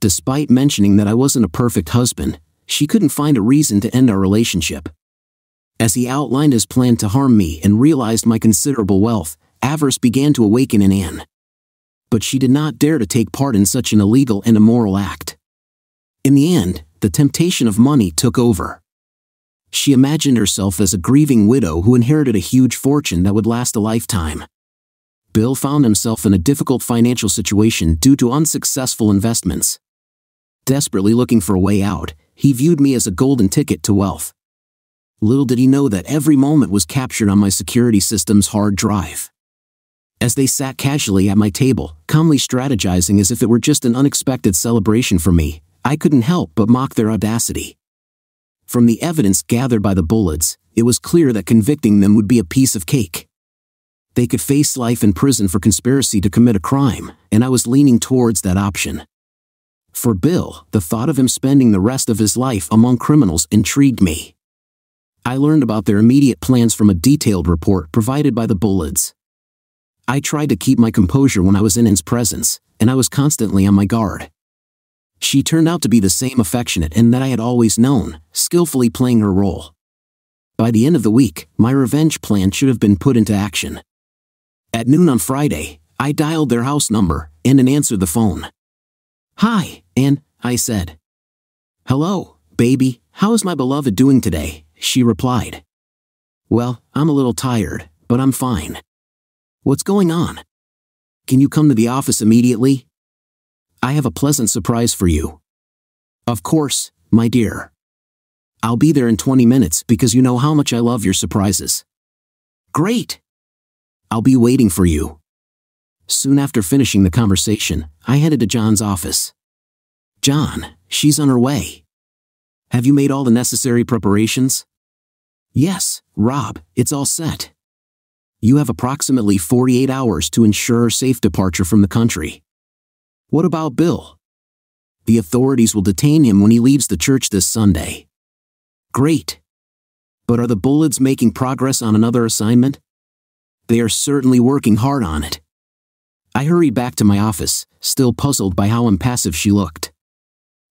Despite mentioning that I wasn't a perfect husband, she couldn't find a reason to end our relationship. As he outlined his plan to harm me and realized my considerable wealth, avarice began to awaken in Anne. But she did not dare to take part in such an illegal and immoral act. In the end, the temptation of money took over. She imagined herself as a grieving widow who inherited a huge fortune that would last a lifetime. Bill found himself in a difficult financial situation due to unsuccessful investments. Desperately looking for a way out, he viewed me as a golden ticket to wealth. Little did he know that every moment was captured on my security system's hard drive. As they sat casually at my table, calmly strategizing as if it were just an unexpected celebration for me, I couldn't help but mock their audacity. From the evidence gathered by the Bullards, it was clear that convicting them would be a piece of cake. They could face life in prison for conspiracy to commit a crime, and I was leaning towards that option. For Bill, the thought of him spending the rest of his life among criminals intrigued me. I learned about their immediate plans from a detailed report provided by the Bullards. I tried to keep my composure when I was in Anne's presence, and I was constantly on my guard. She turned out to be the same affectionate Anne that I had always known, skillfully playing her role. By the end of the week, my revenge plan should have been put into action. At noon on Friday, I dialed their house number, and Anne answered the phone. "Hi, Anne," I said. "Hello, baby, how is my beloved doing today?" she replied. "Well, I'm a little tired, but I'm fine. What's going on? Can you come to the office immediately? I have a pleasant surprise for you." "Of course, my dear. I'll be there in twenty minutes because you know how much I love your surprises." "Great. I'll be waiting for you." Soon after finishing the conversation, I headed to John's office. "John, she's on her way. Have you made all the necessary preparations?" "Yes, Rob, it's all set. You have approximately forty-eight hours to ensure her safe departure from the country." "What about Bill?" "The authorities will detain him when he leaves the church this Sunday." "Great. But are the Bullards making progress on another assignment?" "They are certainly working hard on it." I hurried back to my office, still puzzled by how impassive she looked.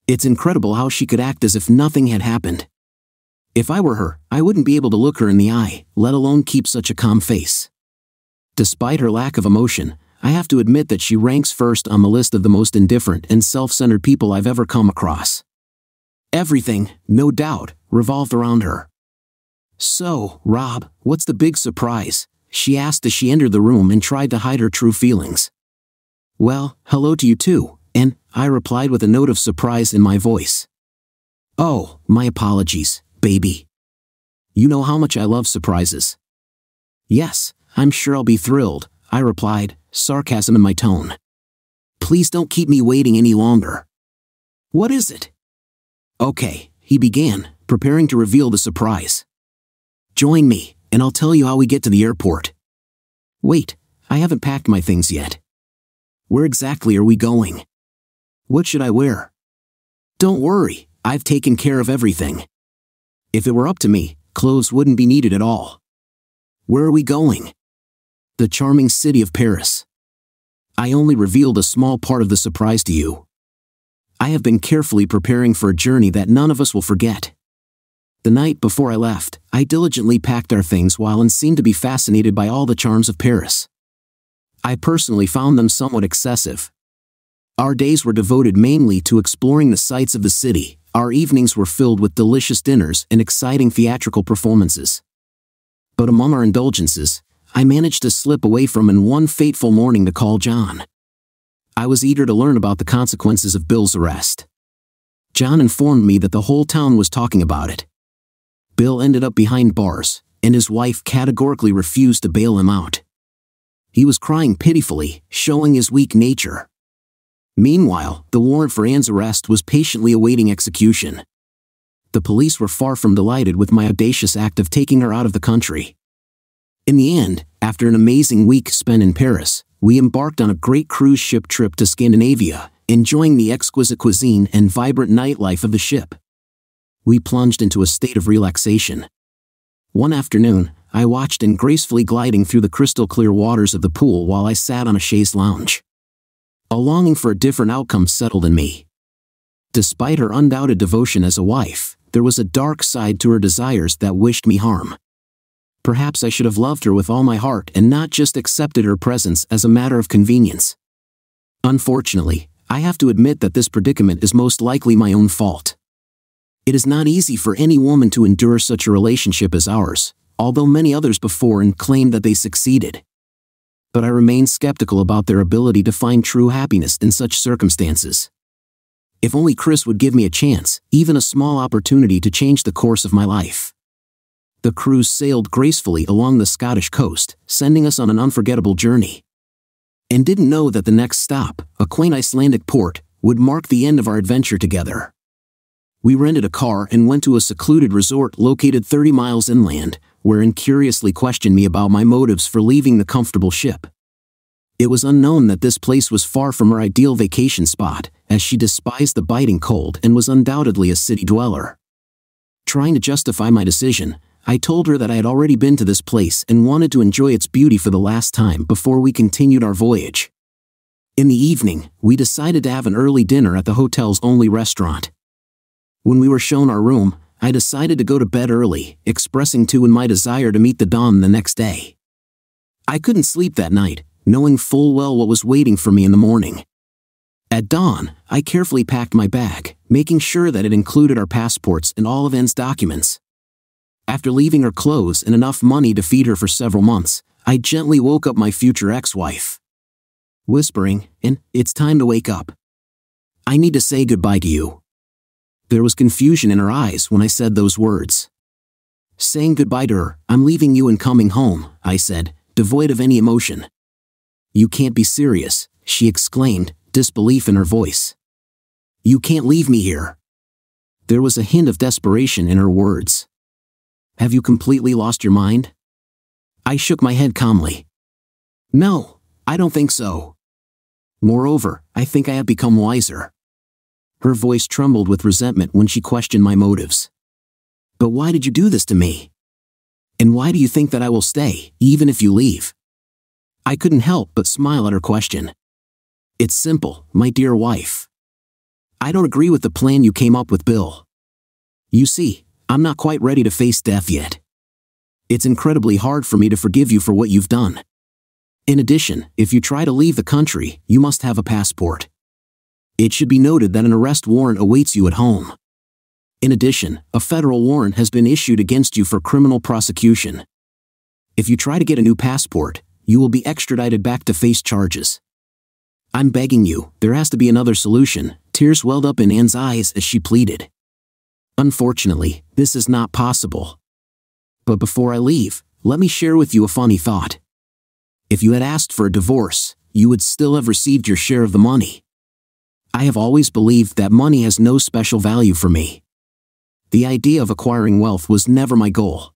It's incredible how she could act as if nothing had happened. If I were her, I wouldn't be able to look her in the eye, let alone keep such a calm face. Despite her lack of emotion, I have to admit that she ranks first on the list of the most indifferent and self-centered people I've ever come across. Everything, no doubt, revolved around her. "So, Rob, what's the big surprise?" she asked as she entered the room and tried to hide her true feelings. "Well, hello to you too, Anne," I replied with a note of surprise in my voice. "Oh, my apologies, baby. You know how much I love surprises." "Yes, I'm sure I'll be thrilled," I replied, sarcasm in my tone. "Please don't keep me waiting any longer." "What is it?" "Okay," he began, preparing to reveal the surprise. "Join me, and I'll tell you how we get to the airport. Wait, I haven't packed my things yet. Where exactly are we going? What should I wear?" "Don't worry, I've taken care of everything. If it were up to me, clothes wouldn't be needed at all." "Where are we going?" "The charming city of Paris. I only revealed a small part of the surprise to you. I have been carefully preparing for a journey that none of us will forget." The night before I left, I diligently packed our things while Anne seemed to be fascinated by all the charms of Paris. I personally found them somewhat excessive. Our days were devoted mainly to exploring the sights of the city, our evenings were filled with delicious dinners and exciting theatrical performances. But among our indulgences, I managed to slip away from Anne one fateful morning to call John. I was eager to learn about the consequences of Bill's arrest. John informed me that the whole town was talking about it. Bill ended up behind bars, and his wife categorically refused to bail him out. He was crying pitifully, showing his weak nature. Meanwhile, the warrant for Anne's arrest was patiently awaiting execution. The police were far from delighted with my audacious act of taking her out of the country. In the end, after Anne amazing week spent in Paris, we embarked on a great cruise ship trip to Scandinavia, enjoying the exquisite cuisine and vibrant nightlife of the ship. We plunged into a state of relaxation. One afternoon, I watched Anne gracefully gliding through the crystal clear waters of the pool while I sat on a chaise lounge. A longing for a different outcome settled in me. Despite her undoubted devotion as a wife, there was a dark side to her desires that wished me harm. Perhaps I should have loved her with all my heart and not just accepted her presence as a matter of convenience. Unfortunately, I have to admit that this predicament is most likely my own fault. It is not easy for any woman to endure such a relationship as ours, although many others before and claimed that they succeeded. But I remain skeptical about their ability to find true happiness in such circumstances. If only Chris would give me a chance, even a small opportunity to change the course of my life. The cruise sailed gracefully along the Scottish coast, sending us on Anne unforgettable journey. Anne didn't know that the next stop, a quaint Icelandic port, would mark the end of our adventure together. We rented a car and went to a secluded resort located thirty miles inland, where Anne curiously questioned me about my motives for leaving the comfortable ship. It was unknown that this place was far from her ideal vacation spot, as she despised the biting cold and was undoubtedly a city dweller. Trying to justify my decision, I told her that I had already been to this place and wanted to enjoy its beauty for the last time before we continued our voyage. In the evening, we decided to have an early dinner at the hotel's only restaurant. When we were shown our room, I decided to go to bed early, expressing to him my desire to meet the Dom the next day. I couldn't sleep that night, knowing full well what was waiting for me in the morning. At dawn, I carefully packed my bag, making sure that it included our passports and all of Anne's documents. After leaving her clothes and enough money to feed her for several months, I gently woke up my future ex-wife, whispering, "Anne, it's time to wake up. I need to say goodbye to you." There was confusion in her eyes when I said those words. Saying goodbye to her, "I'm leaving you and coming home," I said, devoid of any emotion. "You can't be serious," she exclaimed, disbelief in her voice. "You can't leave me here." There was a hint of desperation in her words. "Have you completely lost your mind?" I shook my head calmly. "No, I don't think so. Moreover, I think I have become wiser." Her voice trembled with resentment when she questioned my motives. "But why did you do this to me? And why do you think that I will stay, even if you leave?" I couldn't help but smile at her question. "It's simple, my dear wife. I don't agree with the plan you came up with, Bill. You see, I'm not quite ready to face death yet. It's incredibly hard for me to forgive you for what you've done. In addition, if you try to leave the country, you must have a passport. It should be noted that an arrest warrant awaits you at home. In addition, a federal warrant has been issued against you for criminal prosecution. If you try to get a new passport, you will be extradited back to face charges. I'm begging you, there has to be another solution." Tears welled up in Anne's eyes as she pleaded. "Unfortunately, this is not possible. But before I leave, let me share with you a funny thought. If you had asked for a divorce, you would still have received your share of the money. I have always believed that money has no special value for me. The idea of acquiring wealth was never my goal.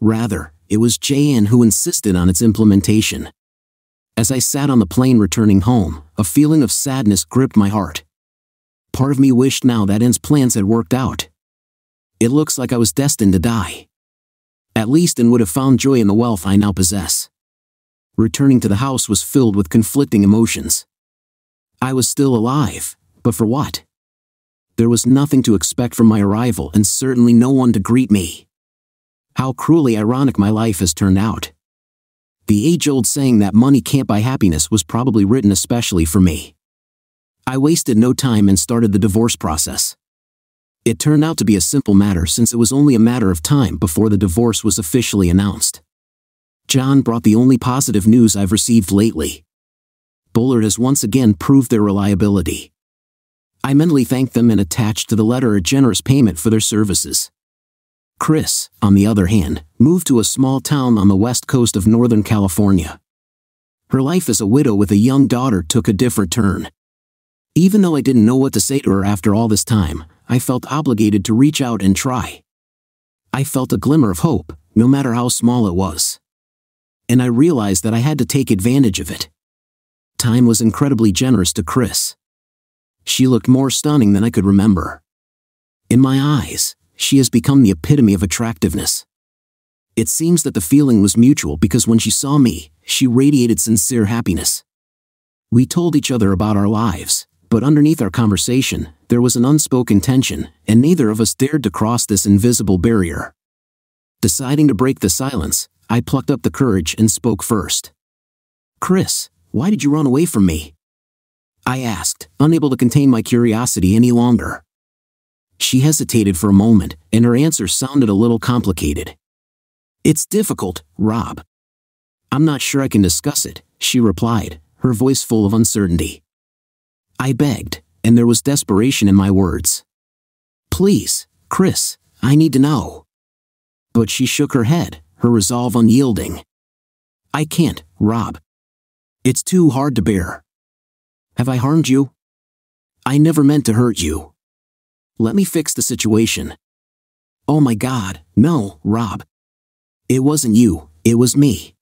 Rather, it was J N who insisted on its implementation." As I sat on the plane returning home, a feeling of sadness gripped my heart. Part of me wished now that Anne's plans had worked out. It looks like I was destined to die. At least Anne would have found joy in the wealth I now possess. Returning to the house was filled with conflicting emotions. I was still alive, but for what? There was nothing to expect from my arrival and certainly no one to greet me. How cruelly ironic my life has turned out. The age-old saying that money can't buy happiness was probably written especially for me. I wasted no time and started the divorce process. It turned out to be a simple matter since it was only a matter of time before the divorce was officially announced. John brought the only positive news I've received lately. Bullard has once again proved their reliability. I mentally thanked them and attached to the letter a generous payment for their services. Chris, on the other hand, moved to a small town on the west coast of Northern California. Her life as a widow with a young daughter took a different turn. Even though I didn't know what to say to her after all this time, I felt obligated to reach out and try. I felt a glimmer of hope, no matter how small it was. And I realized that I had to take advantage of it. Time was incredibly generous to Chris. She looked more stunning than I could remember. In my eyes, she has become the epitome of attractiveness. It seems that the feeling was mutual because when she saw me, she radiated sincere happiness. We told each other about our lives, but underneath our conversation, there was an unspoken tension, and neither of us dared to cross this invisible barrier. Deciding to break the silence, I plucked up the courage and spoke first. "Chris, why did you run away from me?" I asked, unable to contain my curiosity any longer. She hesitated for a moment, and her answer sounded a little complicated. "It's difficult, Rob. I'm not sure I can discuss it," she replied, her voice full of uncertainty. I begged, and there was desperation in my words. "Please, Chris, I need to know." But she shook her head, her resolve unyielding. "I can't, Rob. It's too hard to bear. Have I harmed you? I never meant to hurt you. Let me fix the situation." "Oh my God, no, Rob. It wasn't you, it was me.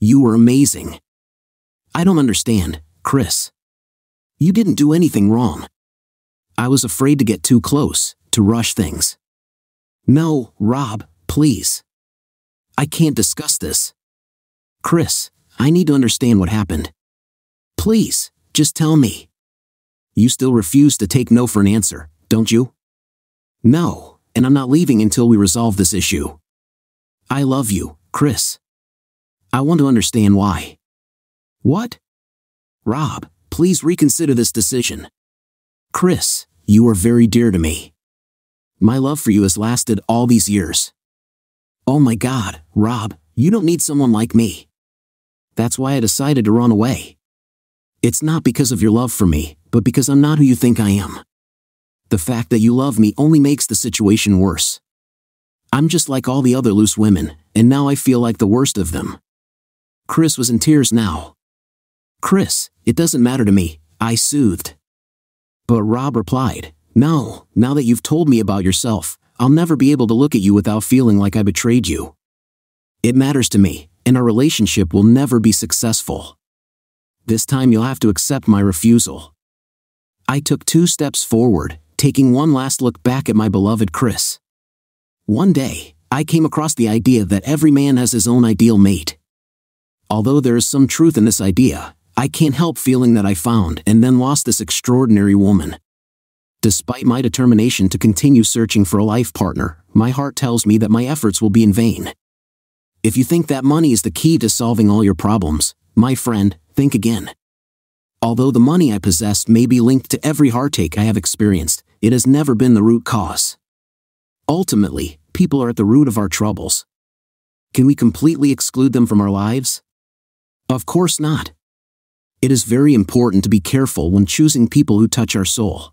You were amazing. I don't understand, Chris. You didn't do anything wrong." I was afraid to get too close, to rush things. "No, Rob, Please. I can't discuss this. Chris, I need to understand what happened. Please, just tell me. You still refuse to take no for an answer, don't you? No, and I'm not leaving until we resolve this issue. I love you, Chris. I want to understand why. What? Rob, please reconsider this decision. Chris, you are very dear to me. My love for you has lasted all these years. Oh my God, Rob, you don't need someone like me. That's why I decided to run away. It's not because of your love for me, but because I'm not who you think I am. The fact that you love me only makes the situation worse. I'm just like all the other loose women, and now I feel like the worst of them. Chris was in tears now. Chris, it doesn't matter to me, I soothed. But Rob replied, no, now that you've told me about yourself, I'll never be able to look at you without feeling like I betrayed you. It matters to me, and our relationship will never be successful. This time you'll have to accept my refusal. I took two steps forward, taking one last look back at my beloved Chris. One day, I came across the idea that every man has his own ideal mate. Although there is some truth in this idea, I can't help feeling that I found and then lost this extraordinary woman. Despite my determination to continue searching for a life partner, my heart tells me that my efforts will be in vain. If you think that money is the key to solving all your problems, my friend, think again. Although the money I possess may be linked to every heartache I have experienced, it has never been the root cause. Ultimately, people are at the root of our troubles. Can we completely exclude them from our lives? Of course not. It is very important to be careful when choosing people who touch our soul.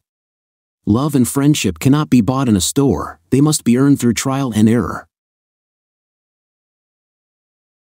Love and friendship cannot be bought in a store, they must be earned through trial and error.